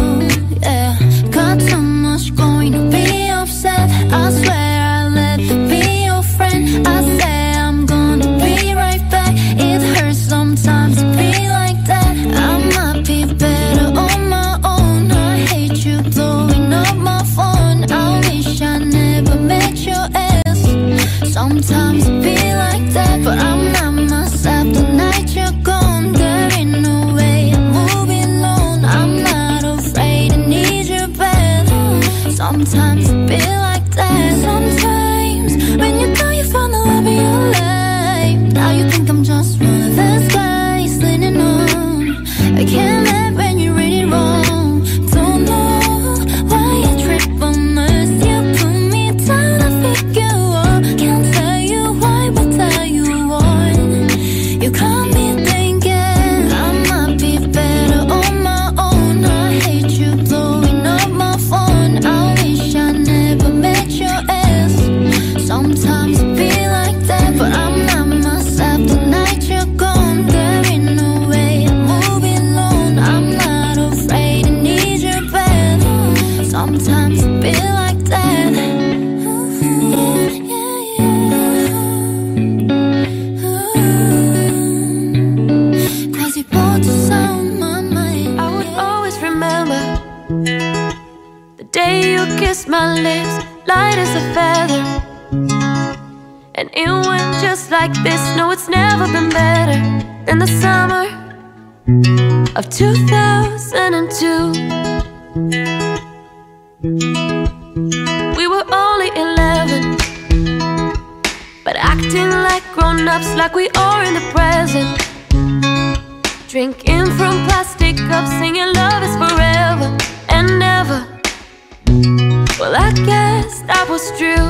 yeah. Got so much going to be upset. I swear I let you be your friend. I say I'm gonna be right back. It hurts sometimes to be like that. I might be better on my own. I hate you blowing up my phone. I wish I never met your ass. Sometimes it be like that, but I'm not. sometimes it feel like that, but I'm not myself. Tonight you're gone, getting away, I'm moving alone. I'm not afraid, I need your bed. Sometimes it feel like that. Crazy thoughts on my mind. I would always remember the day you kissed my lips, light as a feather, and it went just like this. No, it's never been better than the summer of 2002. We were only 11, but acting like grown-ups, like we are in the present. Drinking from plastic cups, singing love is forever and never. Well, I guess that was true.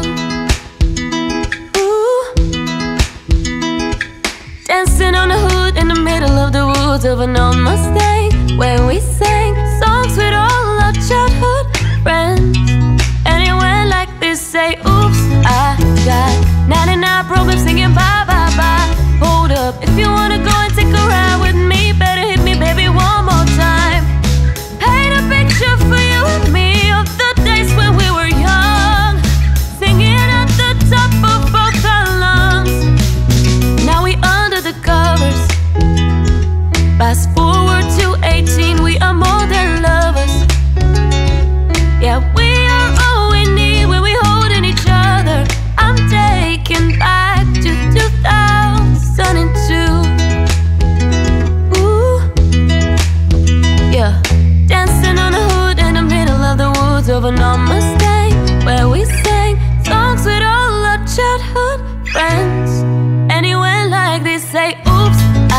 Ooh. Dancing on the hood in the middle of the woods of an old Mustang, when we sang songs with all our childhood friends. And it went like this, say, oops, I got 99 problems singing bye, bye, bye. Hold up, if you wanna go and take a ride with me, better hit me, baby, one more time. Paint a picture for you and me of the days when we were young, singing at the top of both our lungs. Now we under the covers. Fast forward to 18, we are more than lovers. Yeah, we are all we need when we're holding each other. I'm taking back to 2002. Ooh, yeah. Dancing on a hood in the middle of the woods of an old Mustang, where we sang songs with all our childhood friends. And it went like this, say, oops, I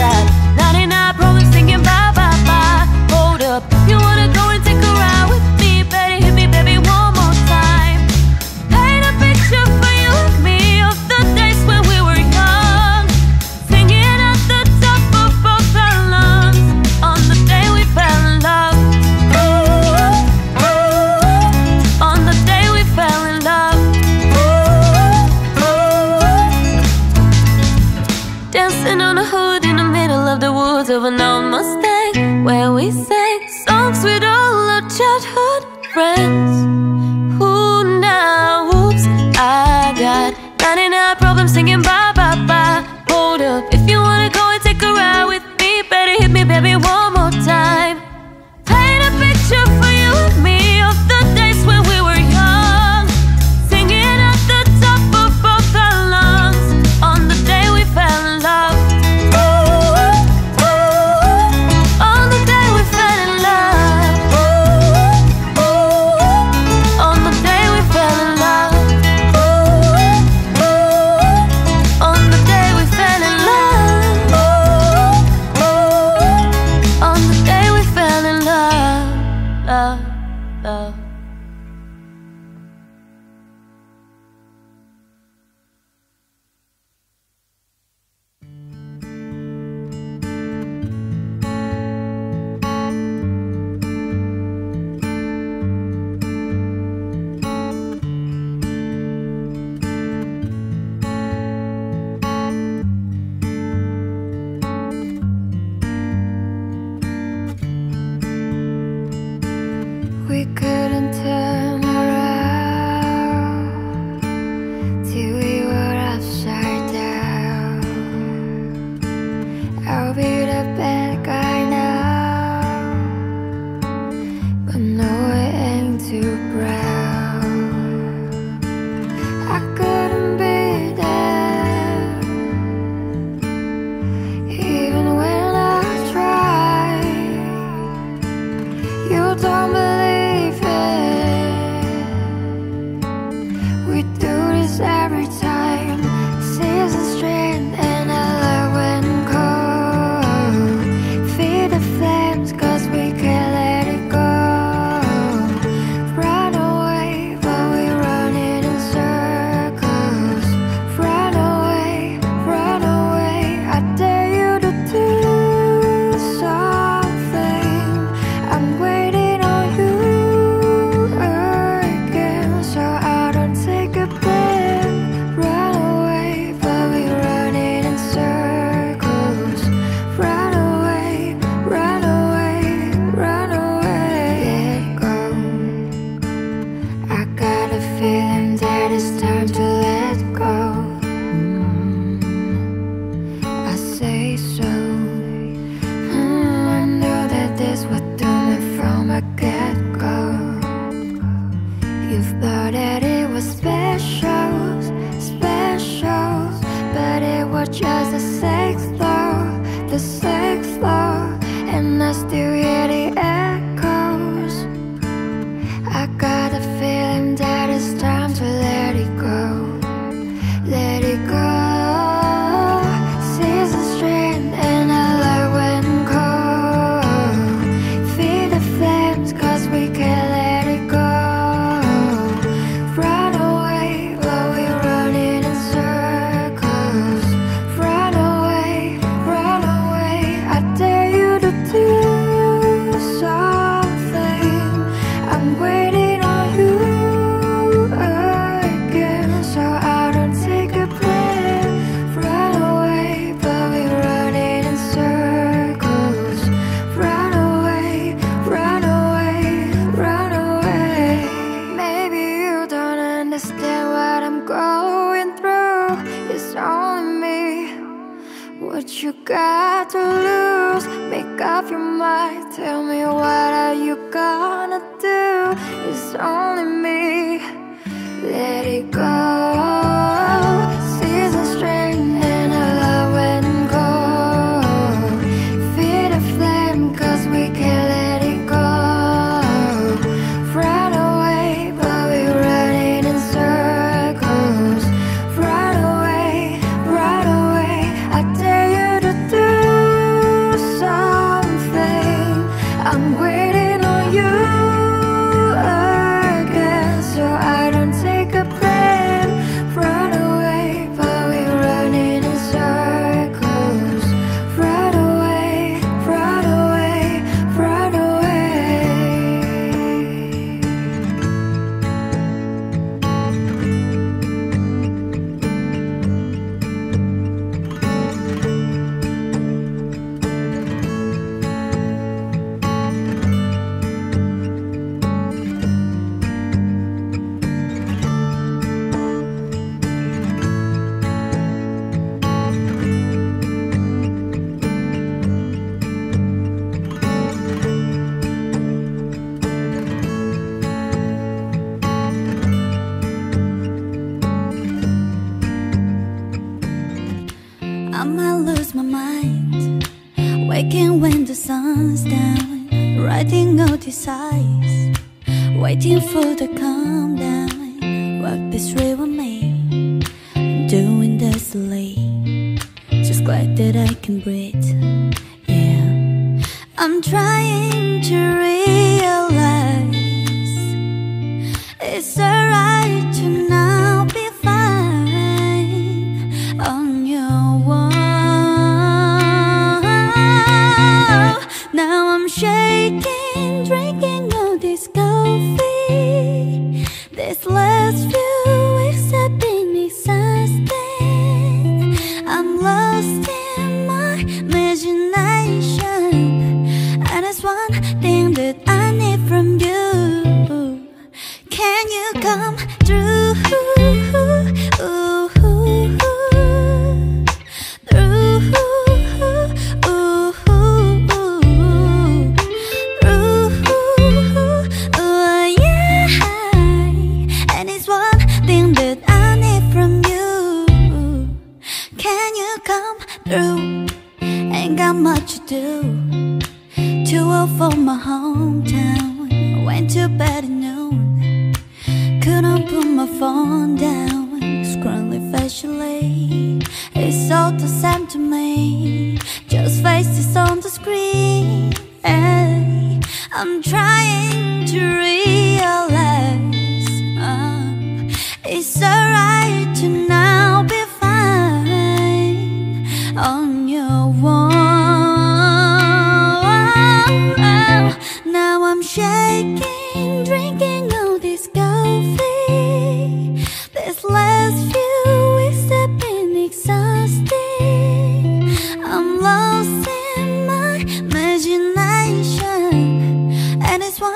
got 99 problems singing bye, bye, bye. Hold up, if you wanna go and take a ride with me, better hit me, baby, one more time. Paint a picture for you and me of the days when we were young, singing at the top of both our lungs, on the day we fell in love. On the day we fell in love. Dancing on a hood in the middle of the woods of an old Mustang, where we sang songs with all our childhood friends. Who now? Oops, I got 99 problems singing bye, bye, bye. Hold up, if you wanna go and take a ride with me, better hit me, baby, one more time. Paint a picture for you and me of the days when we were young, singing at the top of both our lungs, on the day we fell in love. On the day we fell in love. On the day we fell in love. On the day we fell in love. What you got to lose? Make up your mind. Tell me what are you gonna do? It's only me. Let it go. Seasons strain and I love when I'm cold. Feed a flame 'cause we can't let it go. Run away but we're running in circles. Run away I dare you to do something. I'm waiting on you again, so I don't take a break. I might lose my mind, waking when the sun's down, writing all these eyes, waiting for the calm down. Walk this way with me, I'm doing this late, just glad that I can breathe. Yeah, I'm trying to realize it's alright to now be fine on your own. Shaking, drinking all this coffee. This last few weeks have been exhausting. I'm lost in my imagination, and it's one thing that I need from you. Can you come through? Ain't got much to do. Too old for my hometown. Went to bed at noon. Couldn't put my phone down. Scrolling facially, it's all the same to me. Just faces on the screen. Hey, I'm trying to realize it's alright to now be on your own. Now I'm shaking, drinking all this coffee. This last few weeks have been exhausting. I'm lost in my imagination, and it's one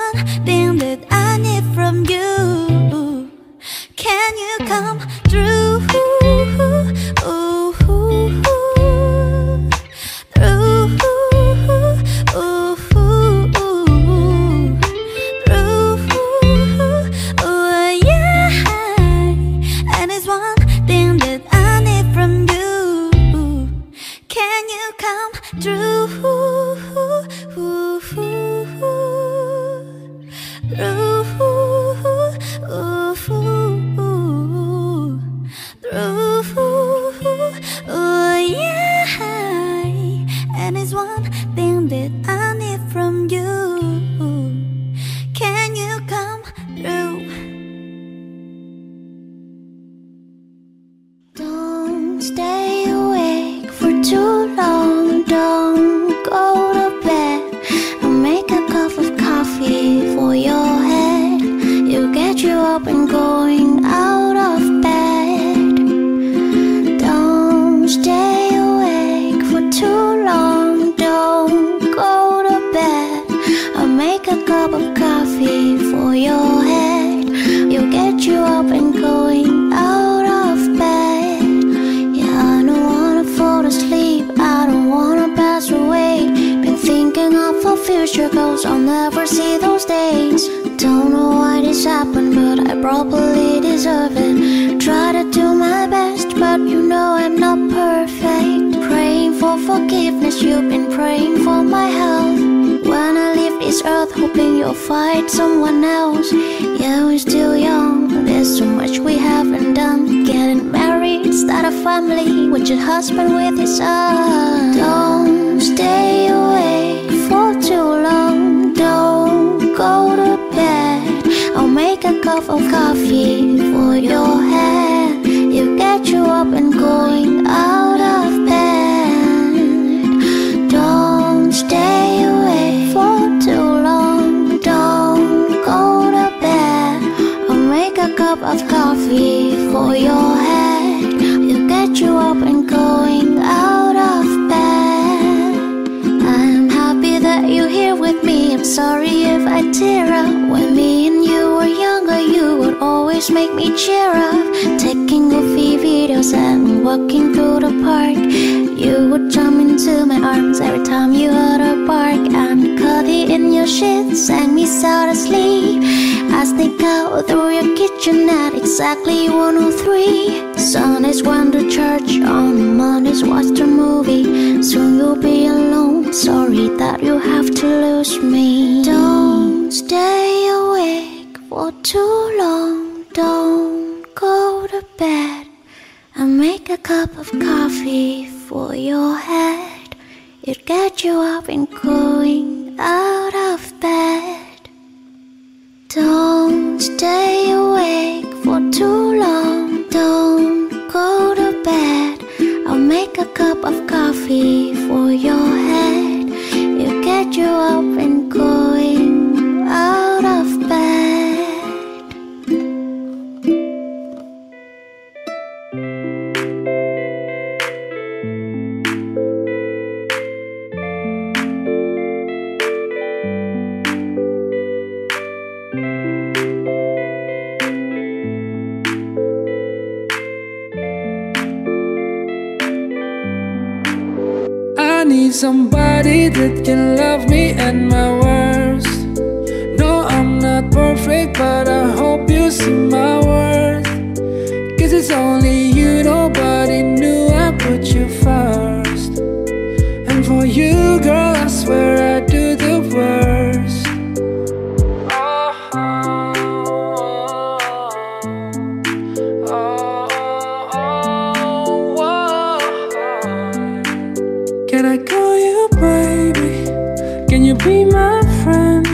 struggles, I'll never see those days. Don't know why this happened, but I probably deserve it. Try to do my best, but you know I'm not perfect. Praying for forgiveness, you've been praying for my health. When I leave this earth, hoping you'll find someone else. Yeah, we're still young, there's so much we haven't done. Getting married, start a family, with your husband, with his son. Don't stay awake for too long, don't go to bed. I'll make a cup of coffee for your head. You get you up and going out of bed. Don't stay awake for too long, don't go to bed. I'll make a cup of coffee for your head. You get you up and going out of bed. I'm happy that you're here with me, I'm sorry if I tear up. When me and you were younger, you would always make me cheer up. Taking goofy videos and walking through the park, you would jump into my arms every time you heard a bark. And cuddly in your sheets, sang me sound asleep. I sneak out through your kitchen at exactly 1:03. Sundays went to church, on Mondays watched a movie. Soon you'll be alone, sorry that you have to lose me. Don't stay awake for too long, don't go to bed. I'll make a cup of coffee for your head. It'll get you up and going out of bed. Don't stay awake for too long, don't go to bed. I'll make a cup of coffee for your head. It'll get you up and going out of bed. Somebody that can love me at my worst. No, I'm not perfect, but I hope you see my worth. Cause it's only you, nobody knew I put you first. And for you, girl, I swear I do the worst. Can I go? Can you be my friend?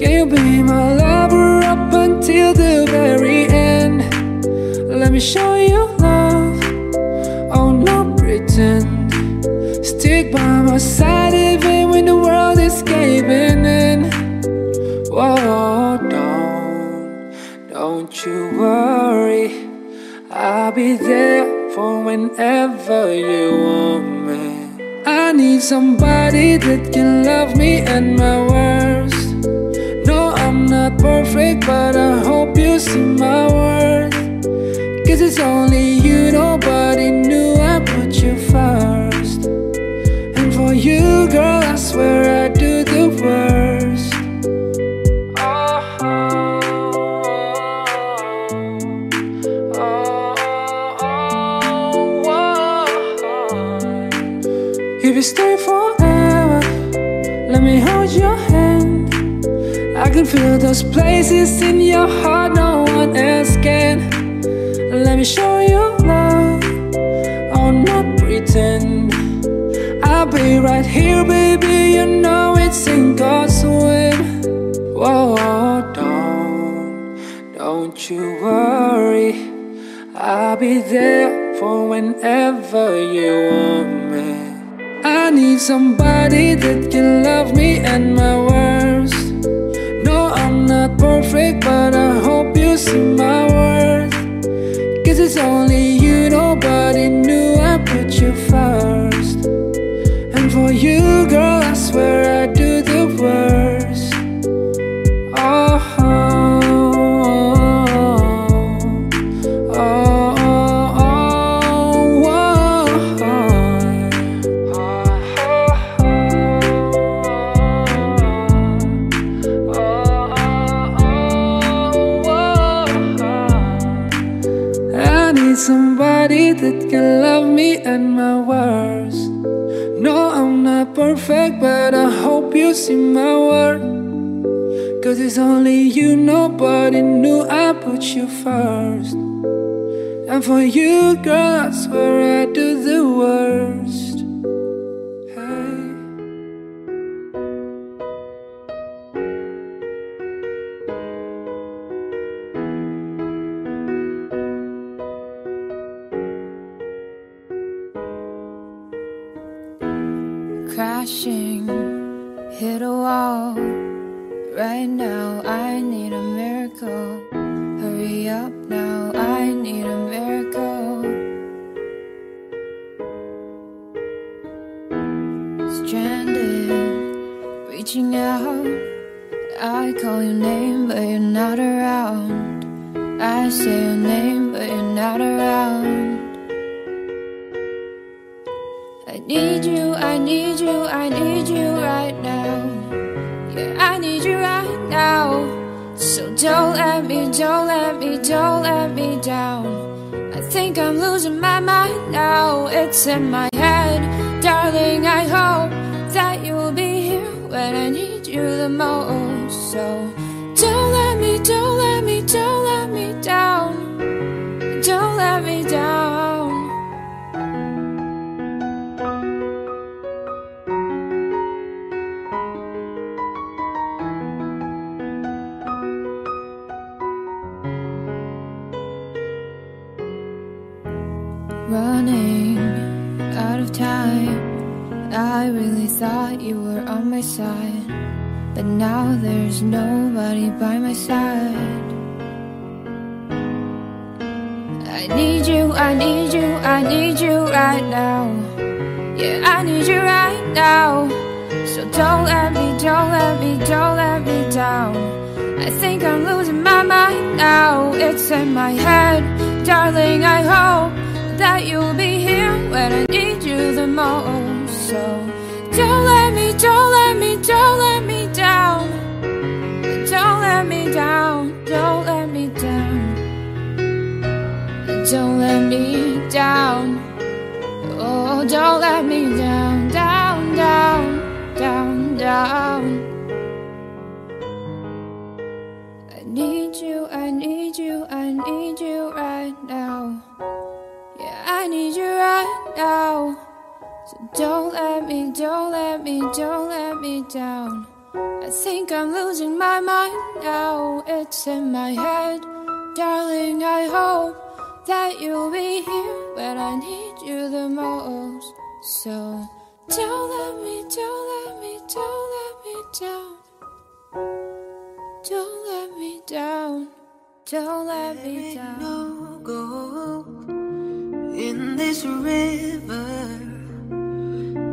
Can you be my lover up until the very end? Let me show you love, oh no pretend. Stick by my side even when the world is caving in. Whoa, don't you worry, I'll be there for whenever you want me. I need somebody that can love me at my worst. No, I'm not perfect, but I hope you see my worth. Cause it's only you, nobody knew I put you first. And for you, girl, I swear I do the worst. If you stay forever, let me hold your hand. I can feel those places in your heart no one else can. Let me show you love, oh not pretend. I'll be right here, baby, you know it's in God's will. Whoa, don't you worry, I'll be there for whenever you want me. I need somebody that can love me at my worst. No, I'm not perfect, but I hope you see my worth. Cause it's only you, nobody knew I put you first. And for you, girl, I swear I do the worst. Oh, somebody that can love me at my worst. No, I'm not perfect, but I hope you see my worth. Cause it's only you, nobody knew I put you first. And for you, girl, I swear I do the worst. Crashing, hit a wall. Right now I need a miracle. Hurry up now, I need a miracle. Stranded, reaching out. I call your name but you're not around. I say your name but you're not around. I need you, I need you, I need you right now. Yeah, I need you right now. So don't let me, don't let me, don't let me down. I think I'm losing my mind now. It's in my head, darling, I hope that you'll be here when I need you the most. So don't let me, don't let me, don't let me down. Don't let me down. Running out of time. I really thought you were on my side, but now there's nobody by my side. I need you, I need you, I need you right now. Yeah, I need you right now. So don't let me, don't let me, don't let me down. I think I'm losing my mind now. It's in my head, darling, I hope that you'll be here when I need you the most. So don't let me, don't let me, don't let me down. Don't let me down, don't let me down. Don't let me down. Oh, don't let me down, down, down, down, down. I need you, I need you, I need you right now. I need you right now. So don't let me, don't let me, don't let me down. I think I'm losing my mind now. It's in my head, darling, I hope that you'll be here when I need you the most. So don't let me, don't let me, don't let me down. Don't let me down. Don't let me down. No gold in this river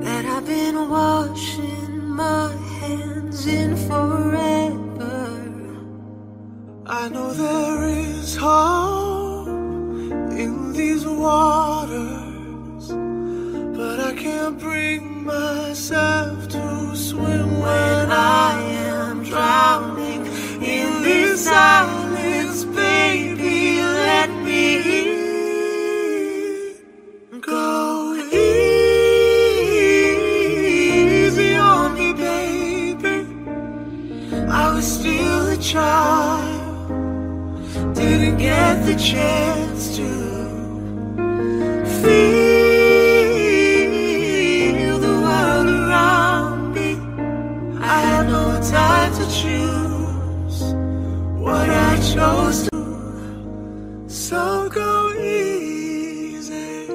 that I've been washing my hands in forever. I know there is hope in these waters, but I can't bring myself to swim when I am drowning in this silence. Baby, let me go easy on me, baby. I was still a child, didn't get the chance to feel the world around me. I had no time to choose what I chose to. So go easy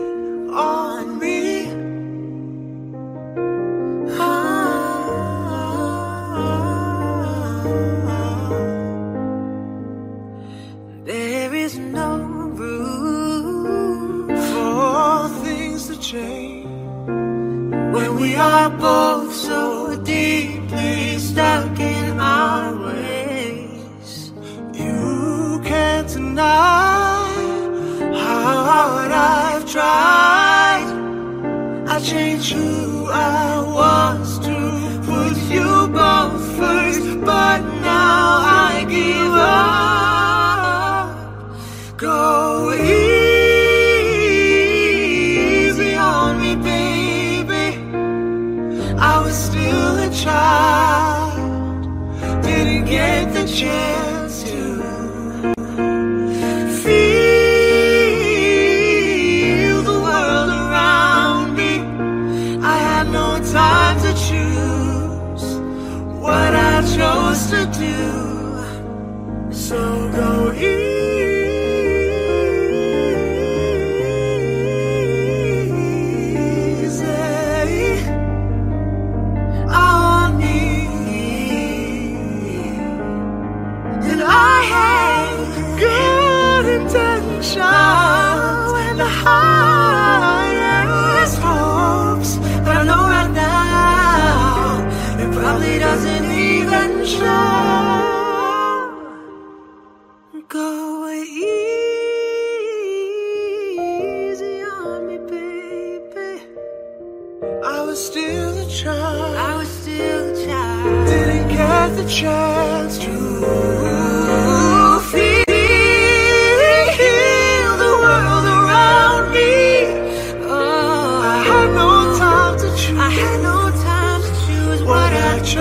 on me. There is no room for all things to change when we are both so deeply stuck in our ways. You can't deny how hard I've tried. I changed who I was to put you both first, but now I give up. Go easy highest hopes, but I know right now it probably doesn't even show. Go easy on me, baby. I was still a child. I was still a child. Didn't get the chance to.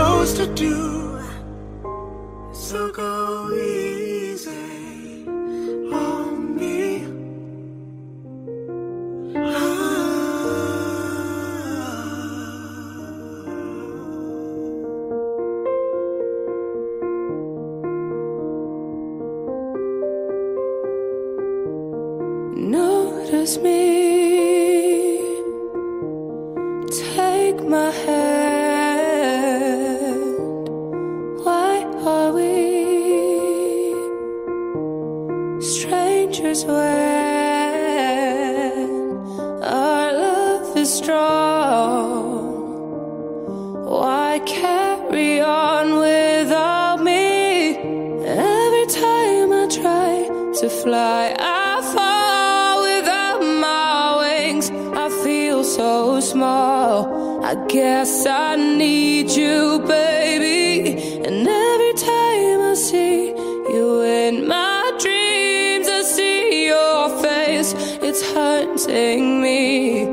Chose to do, so go easy on me. Notice me, take my hand. Strangers when our love is strong, why carry on without me? Every time I try to fly, I fall without my wings. I feel so small, I guess I need you, baby. And every time I see you in my it's hunting me. I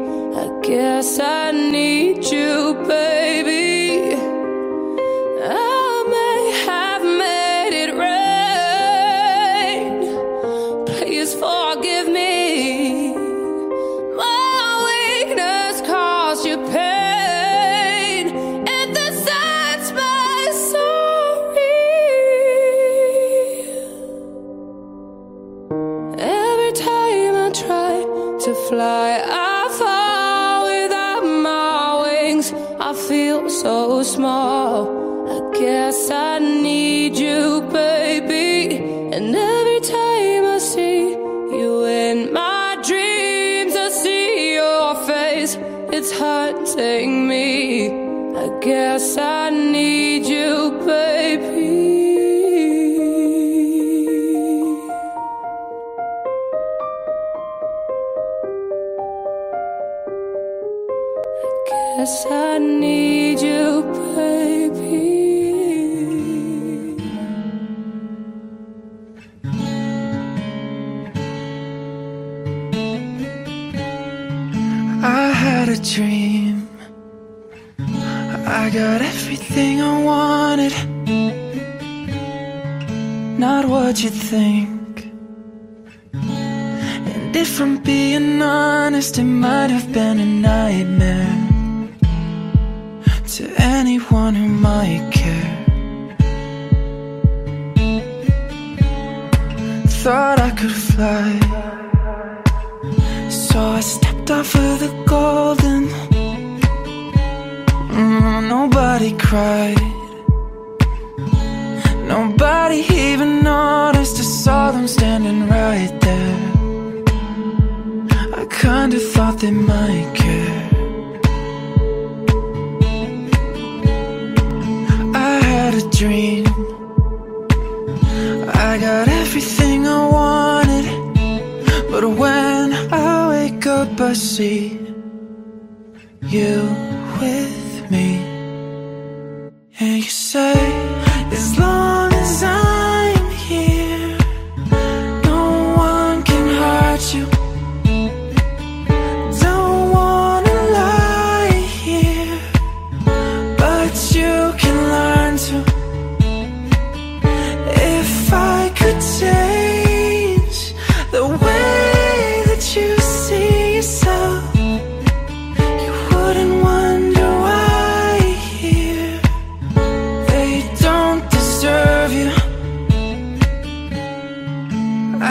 guess I need you, baby. I may have made it rain. Please forgive me. My weakness caused you pain. And the side's my sorry. Every time I try to fly, I fall without my wings. I feel so small, I guess I need you, baby. And every time I see you in my dreams, I see your face. It's haunting me. I guess I need you, baby. Yes, I need you, baby. I had a dream. I got everything I wanted. Not what you'd think. And if I'm being honest, it might have been a nightmare to anyone who might care. Thought I could fly, so I stepped off of the golden. Nobody cried, nobody even noticed. I saw them standing right there. I kinda thought they might care. A dream, I got everything I wanted, but when I wake up I see you with me. And you say, as long as I'm here, no one can hurt you. Don't wanna lie here, but you can learn. If I could change the way that you see yourself, you wouldn't wonder why here they don't deserve you.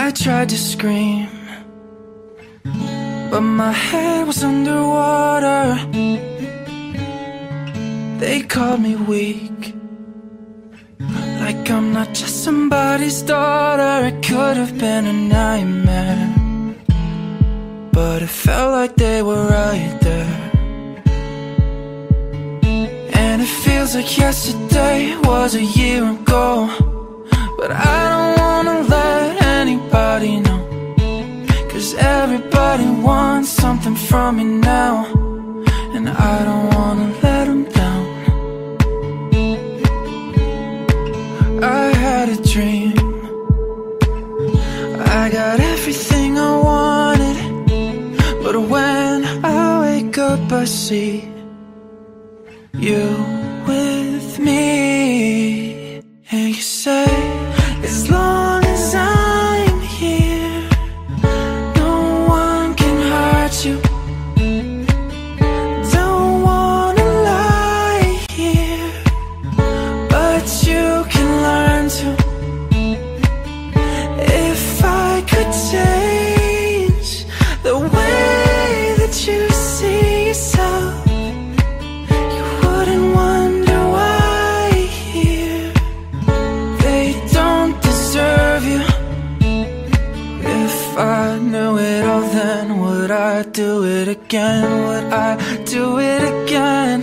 I tried to scream, but my head was underwater. They called me weak, like I'm not just somebody's daughter. It could have been a nightmare, but it felt like they were right there. And it feels like yesterday was a year ago, but I don't wanna let anybody know, 'cause everybody wants something from me now, and I don't wanna let them down. I had a dream, I got everything I wanted, but when I wake up I see you with me. And you say, as long as I'm here, no one can hurt you. Don't wanna lie here, but you can learn to. If I could change the way that you see yourself, would I do it again? Would I do it again?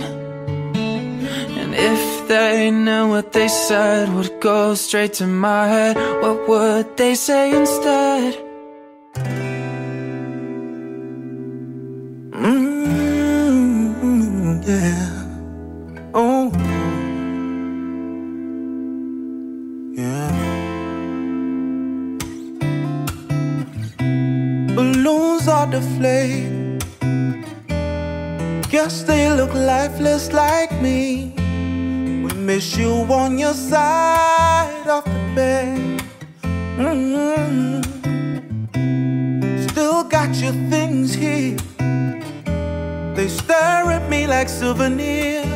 And if they knew what they said would go straight to my head, what would they say instead? Yeah. Oh. Yeah. Balloons are deflated, guess they look lifeless like me. We miss you on your side of the bed. Still got your things here, they stare at me like souvenirs.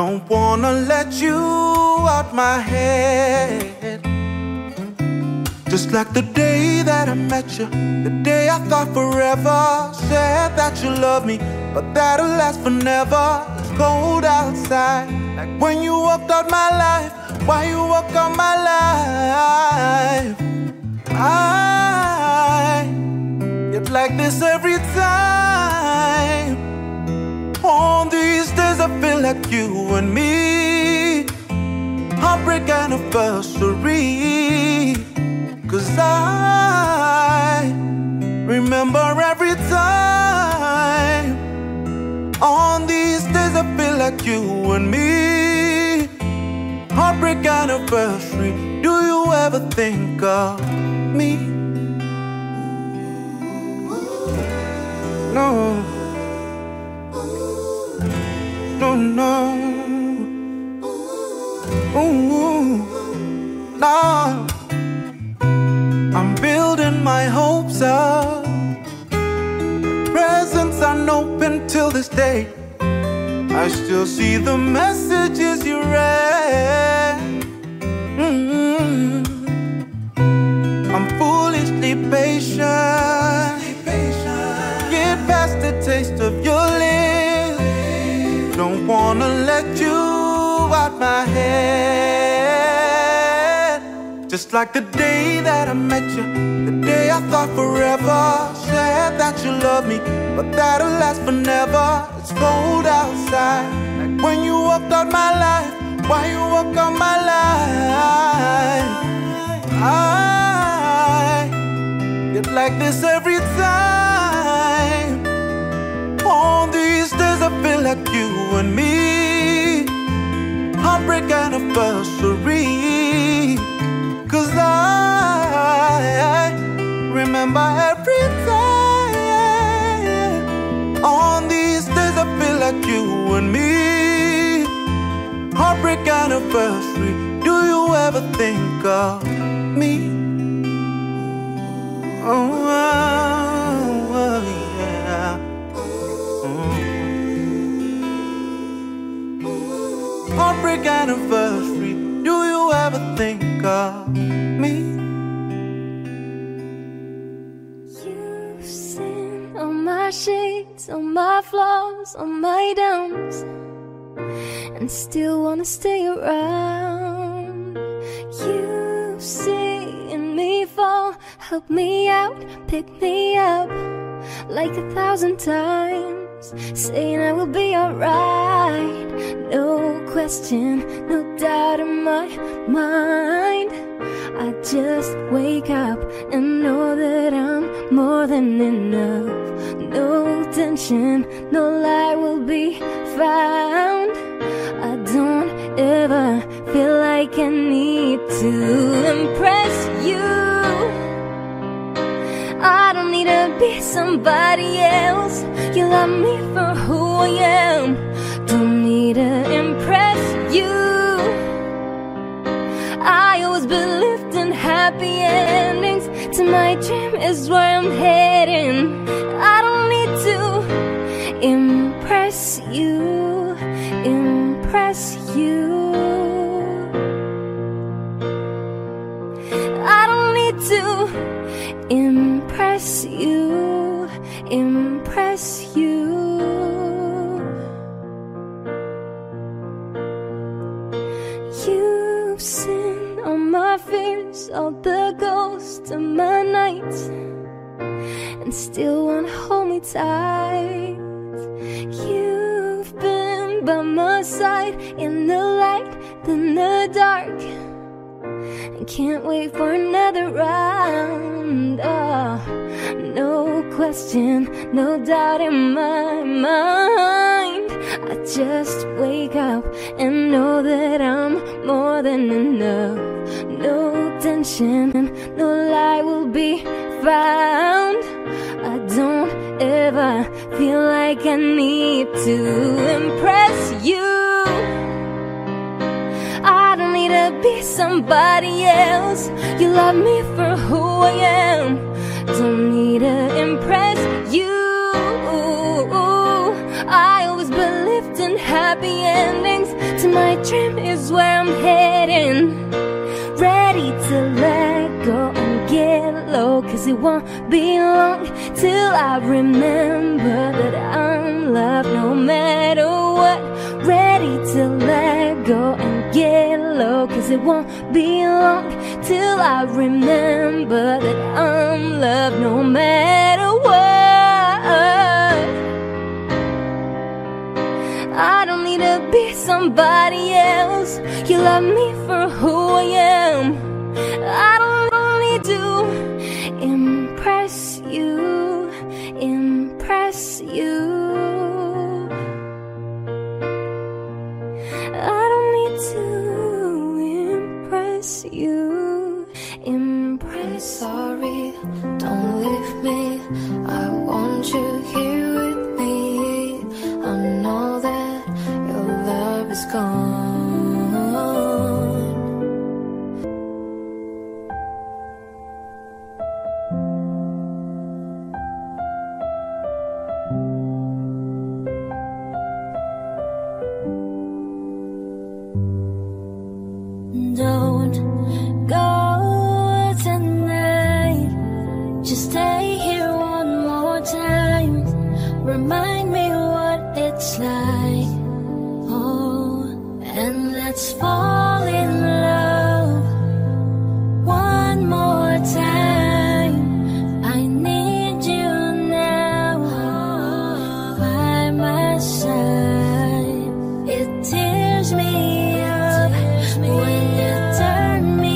Don't wanna let you out my head. Just like the day that I met you, the day I thought forever. Said that you love me, but that'll last for never. It's cold outside, like when you walked out my life. Why you walk out my life? I get like this every time. On these days I feel like you and me, heartbreak anniversary. 'Cause I remember every time. On these days I feel like you and me, heartbreak anniversary. Do you ever think of me? No. No, no. Ooh, no. I'm building my hopes up, presents unopened till this day. I still see the messages you read. I'm foolishly patient, get past the taste of your lips. Don't wanna let you out my head. Just like the day that I met you, the day I thought forever. Said that you love me, but that'll last for never. It's cold outside, like when you walked out my life. Why you walk out my life? I get like this every time. On these days I feel like you and me, heartbreak anniversary. 'Cause I remember every time. On these days I feel like you and me, heartbreak anniversary. Do you ever think of me? Oh yeah. Oh. Heartbreak anniversary. Do you ever think of me? You've seen all my shades, all my flaws, all my downs, and still wanna stay around. You've seen me fall, help me out, pick me up, like 1,000 times, saying I will be alright. No question, no doubt in my mind. I just wake up and know that I'm more than enough. No tension, no lie will be found. I don't ever feel like I need to impress you. I don't need to be somebody else. You love me for who I am. Don't need to impress you. I always believed in happy endings. To my dream is where I'm heading. I don't need to impress you, impress you. I don't need to impress you, impress you. You've seen all my fears, all the ghosts of my nights, and still won't hold me tight. You've been by my side, in the light, in the dark. I can't wait for another round. Oh, no question, no doubt in my mind. I just wake up and know that I'm more than enough. No tension, no lie will be found. I don't ever feel like I need to impress you. I don't need to be somebody else. You love me for who I am. Don't need to impress you. I always believed in happy endings. To my dream is where I'm heading. Ready to let go and get low, 'cause it won't be long till I remember that I'm loved no matter what. Ready to let go and get low, 'cause it won't be long till I remember that I'm loved no matter what. I don't need to be somebody else. You love me for who I am. I don't need to impress you, impress you. You impress. Sorry, don't leave me. I want you here with me. I know that your love is gone. Don't go tonight, just stay here one more time. Remind me what it's like. Oh, and let's fall in love one more time. I need you now, oh, by my side. It tears me up when you turn me.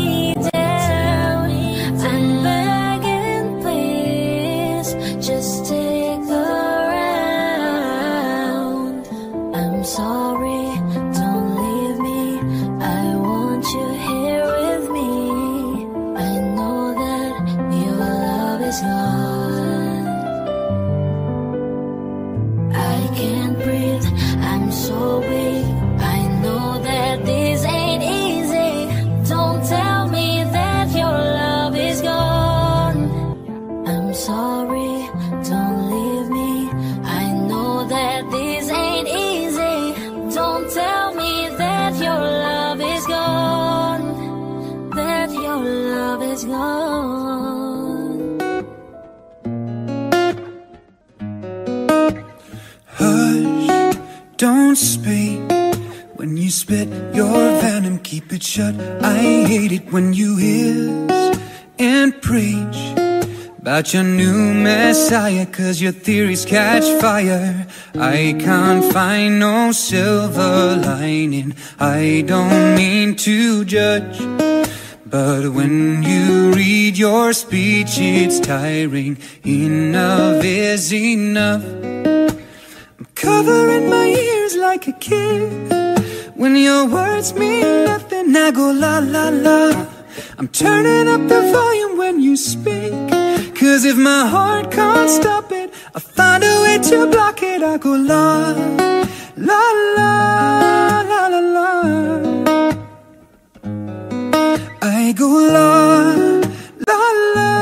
Don't speak when you spit your venom, keep it shut. I hate it when you hiss and preach about your new Messiah, 'cause your theories catch fire. I can't find no silver lining. I don't mean to judge, but when you read your speech, it's tiring. Enough is enough. I'm covering my ears like a kid. When your words mean nothing, I go la la la. I'm turning up the volume when you speak, 'cause if my heart can't stop it, I'll find a way to block it. I go la, la, la, la, la, la. I go la, la, la,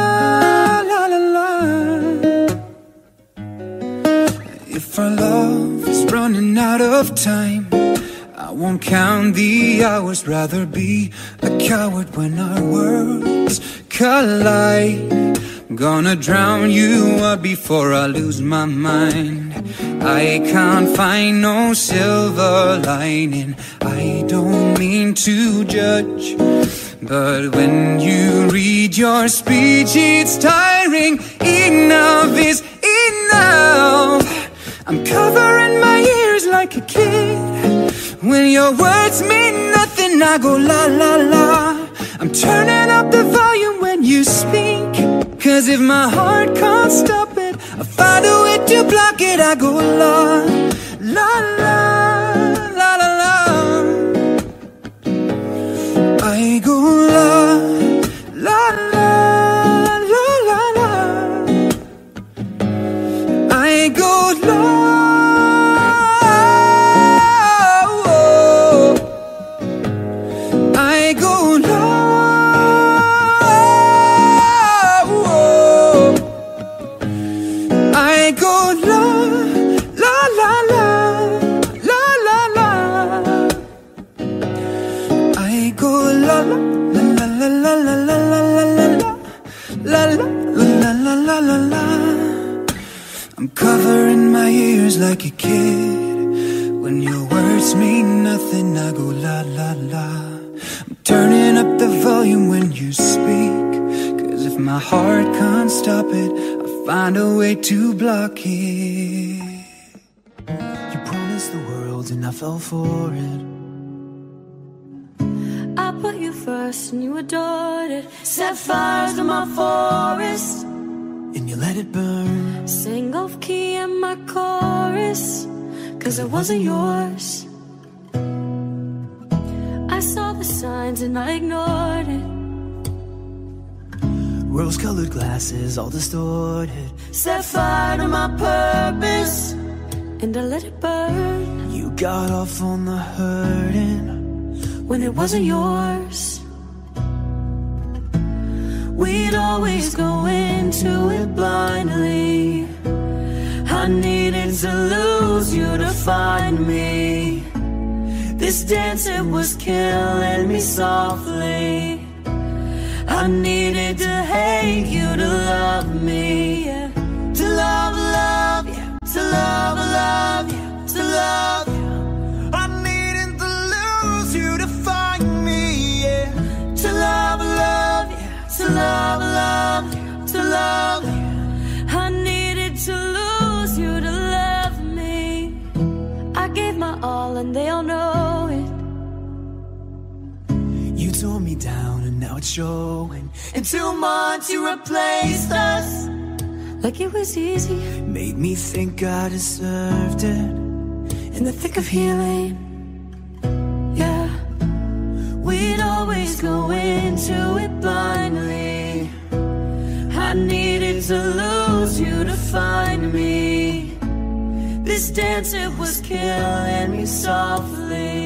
la, la, la. If our love is running out of time, I won't count the hours, rather be a coward when our worlds collide. I'm gonna drown you out before I lose my mind. I can't find no silver lining. I don't mean to judge, but when you read your speech, it's tiring. Enough is enough. I'm covering my ears like a kid. When your words mean nothing, I go la la la. I'm turning up the volume when you speak, 'cause if my heart can't stop it, I'll find a way to block it. I go la la la la la la. I go la la la la la la. I go la. I'm covering my ears like a kid. When your words mean nothing, I go la la la. I'm turning up the volume when you speak, 'cause if my heart can't stop it, I'll find a way to block it. You promised the world and I fell for it. I put you first and you adored it. Set fires to my forest and you let it burn. Sing off key in my chorus, 'cause it wasn't yours. I saw the signs and I ignored it. Rose-colored glasses all distorted. Set fire to my purpose and I let it burn. You got off on the hurting when it wasn't yours. We'd always go into it blindly. I needed to lose you to find me. This dance, it was killing me softly. I needed to hate you to love me, yeah. To love, love you, yeah. To love, love you, yeah. To love you, yeah. I needed to lose you to find me, yeah. To love, love you, yeah. To love, love you, to love you. I needed to lose you to love me. I gave my all and they all know it. You tore me down and now it's showing. In 2 months you replaced us like it was easy. Made me think I deserved it. In the thick of healing, yeah. We'd always go into it blindly. I needed to lose you to find me. This dance, it was killing me softly.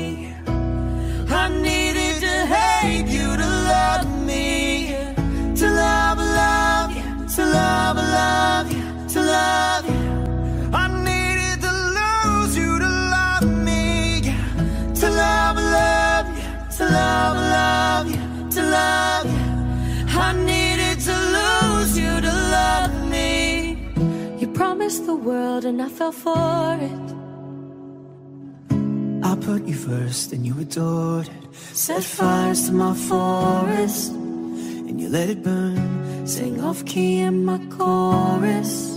I needed to hate you to love me, yeah. To love, love you, yeah. To love, love you, yeah. To love you, yeah. I needed to lose you to love me, yeah. To love, love you, yeah. To love, love you, yeah. To love you, yeah. I needed to lose you to love me. You promised the world and I fell for it. I put you first and you adored it. Set fires to my forest and you let it burn. Sing off key in my chorus.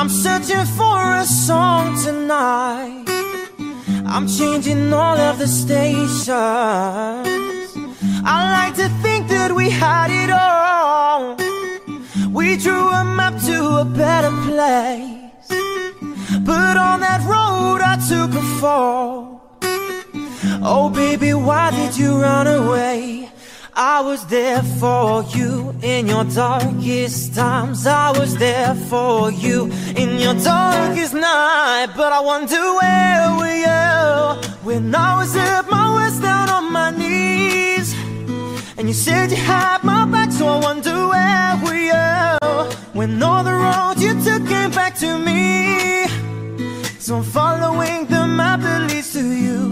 I'm searching for a song tonight. I'm changing all of the stations. I like to think that we had it all. We drew a map to a better place, but on that road I took a fall. Oh baby, why did you run away? I was there for you in your darkest times. I was there for you in your darkest night. But I wonder, where were you when I was at my worst, down on my knees? And you said you had my back, so I wonder, where were you when all the roads you took came back to me? So I'm following the map that leads to you.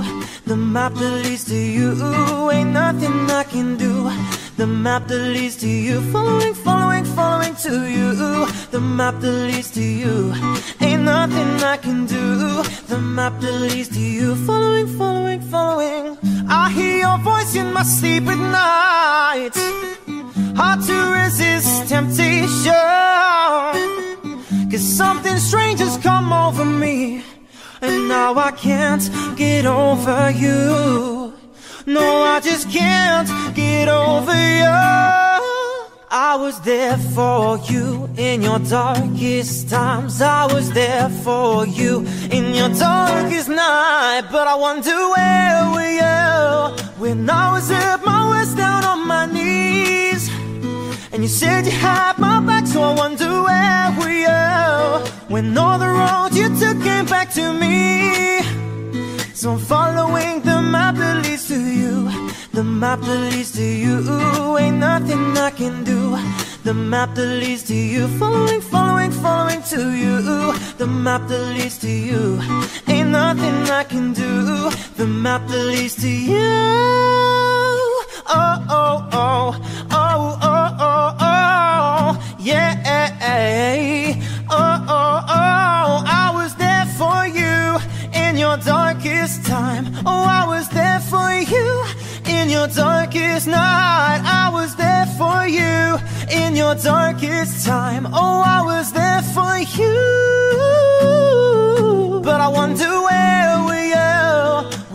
The map that leads to you, ain't nothing I can do. The map that leads to you, following, following, following to you. The map that leads to you, ain't nothing I can do. The map that leads to you, following, following, following. I hear your voice in my sleep at night. Hard to resist temptation, cause something strange has come over me. And now I can't get over you. No, I just can't get over you. I was there for you in your darkest times. I was there for you in your darkest night. But I wonder, where were you when I was at my worst, down on my knees? And you said you had my back, so I wonder, where were you when all the roads you took came back to to me. So following the map that leads to you, the map that leads to you. Ain't nothing I can do. The map that leads to you. Following, following, following to you. The map that leads to you. Ain't nothing I can do. The map that leads to you. Oh, oh, oh. Oh, oh, oh, oh, oh. Yeah. Oh, oh, oh. I was there for you in your darkest time. Oh, I was there for you in your darkest night. I was there for you in your darkest time. Oh, I was there for you. But I wonder where were you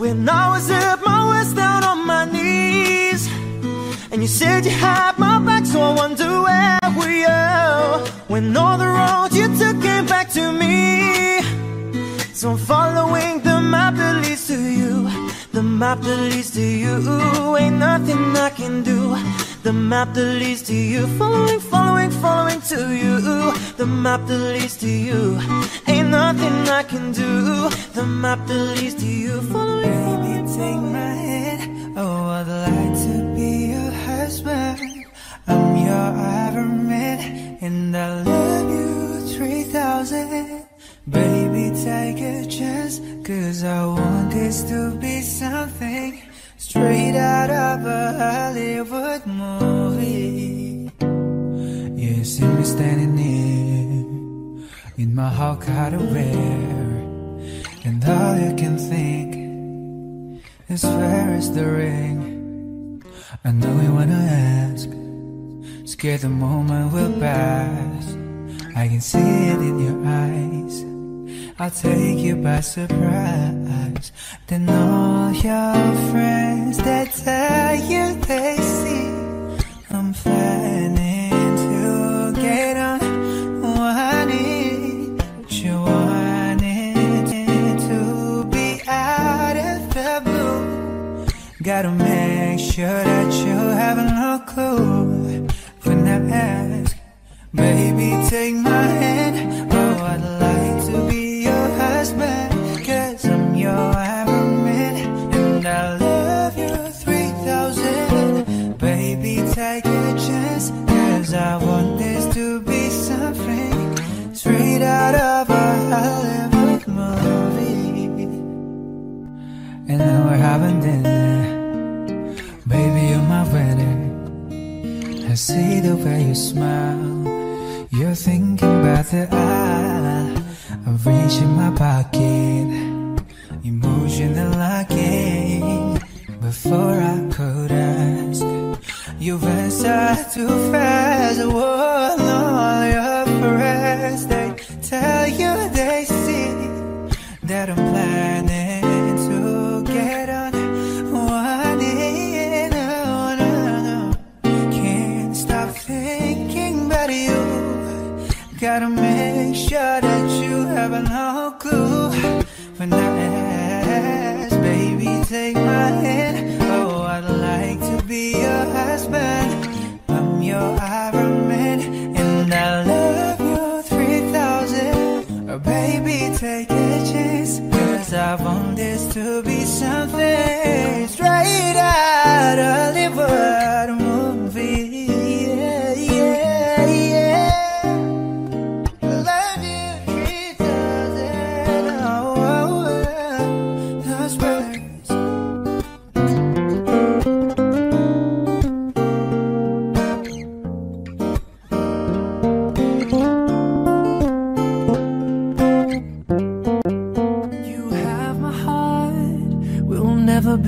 when I was at my worst, down on my knees, and you said you had my back. So I wonder where were you when all the roads you took came back to me. So I'm following the map that leads to you, the map that leads to you. Ain't nothing I can do. The map that leads to you. Following, following, following to you. The map that leads to you. Ain't nothing I can do. The map that leads to you. Following, baby, take my hand. Oh, I'd like to be your husband. I'm your Iron Man, and I love you 3,000. Baby, take a chance, 'cause I want this to be something straight out of a Hollywood movie. You see me standing here in my Hawkeye wear, and all you can think is where is the ring? I know you wanna ask, scared the moment will pass. I can see it in your eyes. I'll take you by surprise. Then all your friends that tell you they see I'm planning to get on one knee, but you wanted to be out of the blue. Gotta make sure that you have no clue when I ask. Baby, take my hand. Oh, I'd like to be your husband, 'cause I'm your Iron Man, and I love you 3,000. Baby, take a chance, 'cause I want this to be something straight out of a Hollywood movie. And now we're having dinner. Baby, you're my winner. I see the way you smile. You're thinking about the I reach in my pocket, emotional locking. Before I could ask, you've answered too fast. Oh, and all your friends, they tell you they see that I'm planning to get on one knee. No, no, no, can't stop thinking about you. Gotta make sure that you have no clue when I ask. Baby, take my hand. Oh, I'd like to be your husband. I'm your Iron Man, and I love you 3,000. Oh, baby, take a chance, 'cause I want this to be something straight out of Hollywood movie. Yeah, yeah, yeah.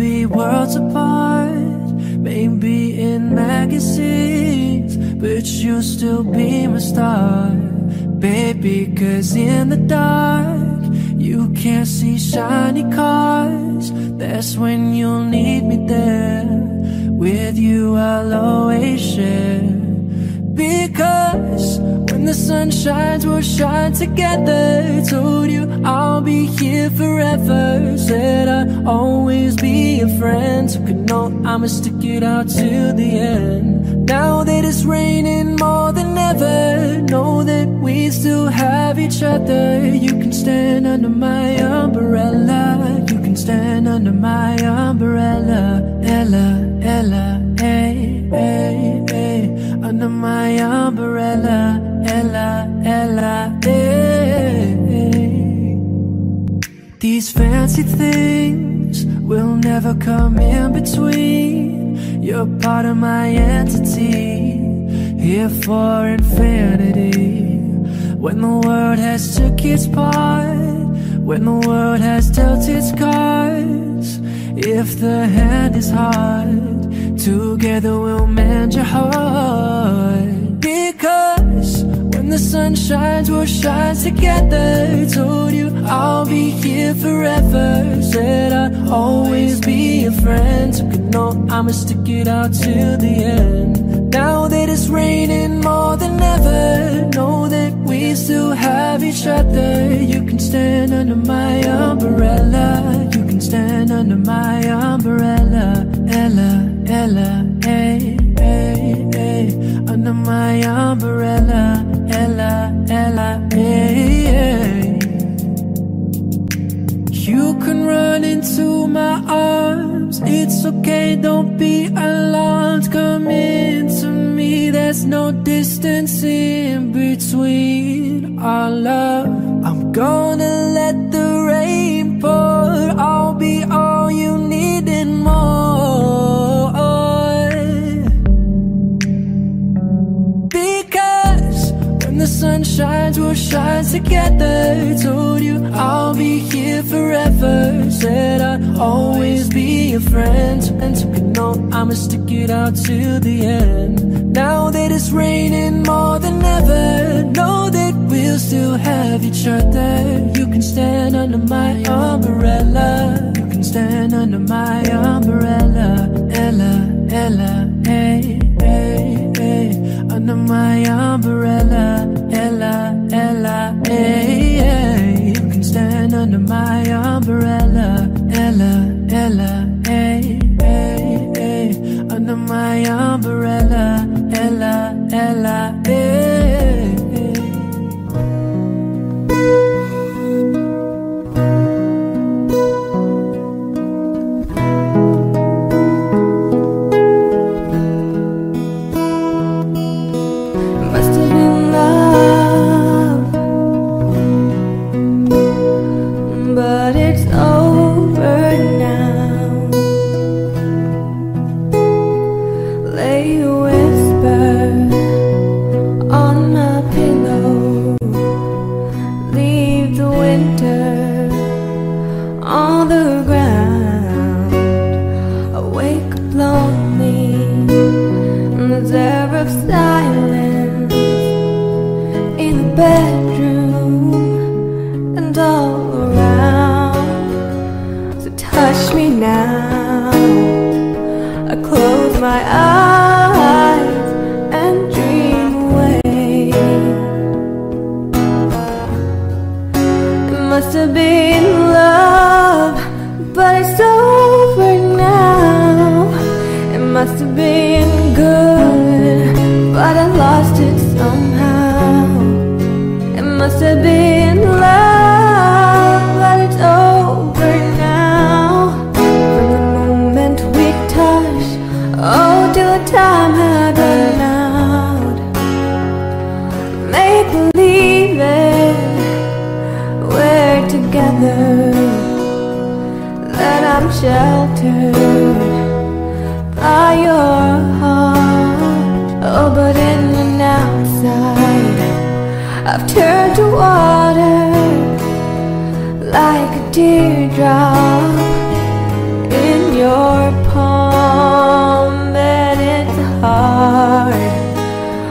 Be worlds apart, maybe in magazines, but you'll still be my star, baby, 'cause in the dark you can't see shiny cars. That's when you'll need me there. With you I'll always share, because when the sun shines, we'll shine together. Told you I'll be here forever. Said I'd always be a friend. So could know I'ma stick it out to the end. Now that it's raining more than ever, know that We still have each other. You can stand under my umbrella. You can stand under my umbrella. Ella, Ella, hey, hey, hey. Under my umbrella. Ella, Ella, hey, hey. These fancy things will never come in between. You're part of my entity, here for infinity. When the world has took its part, when the world has dealt its cards, if the hand is hard, together we'll mend your heart. Because when the sun shines, we'll shine together. Told you I'll be here forever. Said I'd always be your friend. So you know I'ma stick it out till the end. Now that it's raining more than ever, know that we still have each other. You can stand under my umbrella. You can stand under my umbrella. Ella, Ella, hey, hey, hey. Under my umbrella. Ella, Ella, hey, hey. You can run into my arms. It's okay, don't be alarmed. Come into me, there's no distance in between our love. I'm gonna let the rain pour. I'll be all you need and more. Because when the sun shines, we'll shine together. Told you I'll be here forever. Said I'd always be your friend. And took a note, I'ma stick it out till the end. Now that it's raining more than ever, know that we'll still have each other. You can stand under my umbrella. You can stand under my umbrella. Ella, Ella, hey, hey, hey. Under my umbrella. Ella, Ella, hey, hey. You can stand under my umbrella. Ella, Ella, hey, hey, hey. Under my umbrella. Ella, Ella, hey, hey. Must have been love, but it's over now. Lay a whisper on my pillow. Leave the winter on the ground. Awake lonely in the dare of silence in the bedroom and all around. So touch me now. I close my eyes and dream away. It must have been love, but it's over now. It must have been good, but I lost it somehow. It must have been love, but it's over now. From the moment we touch, oh, till the time had run out. Make believe it, we're together. That I'm sheltered by your heart. Oh, but in and outside, I've turned to water like a teardrop in your palm, and it's hard.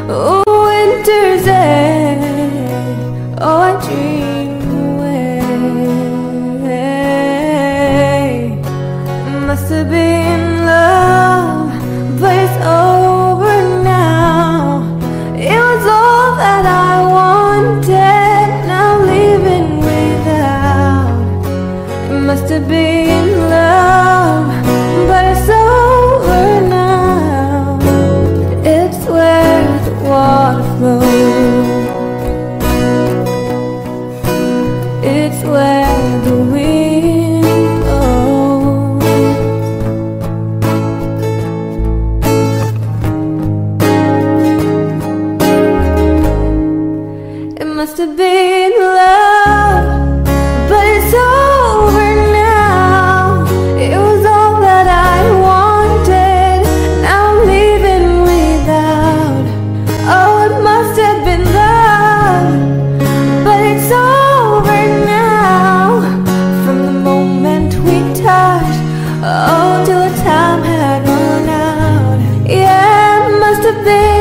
Oh, winter's end. Oh, I dream away. Must have been love, but it's over now. It was all that I wanted. Now leaving without. It must have been. there.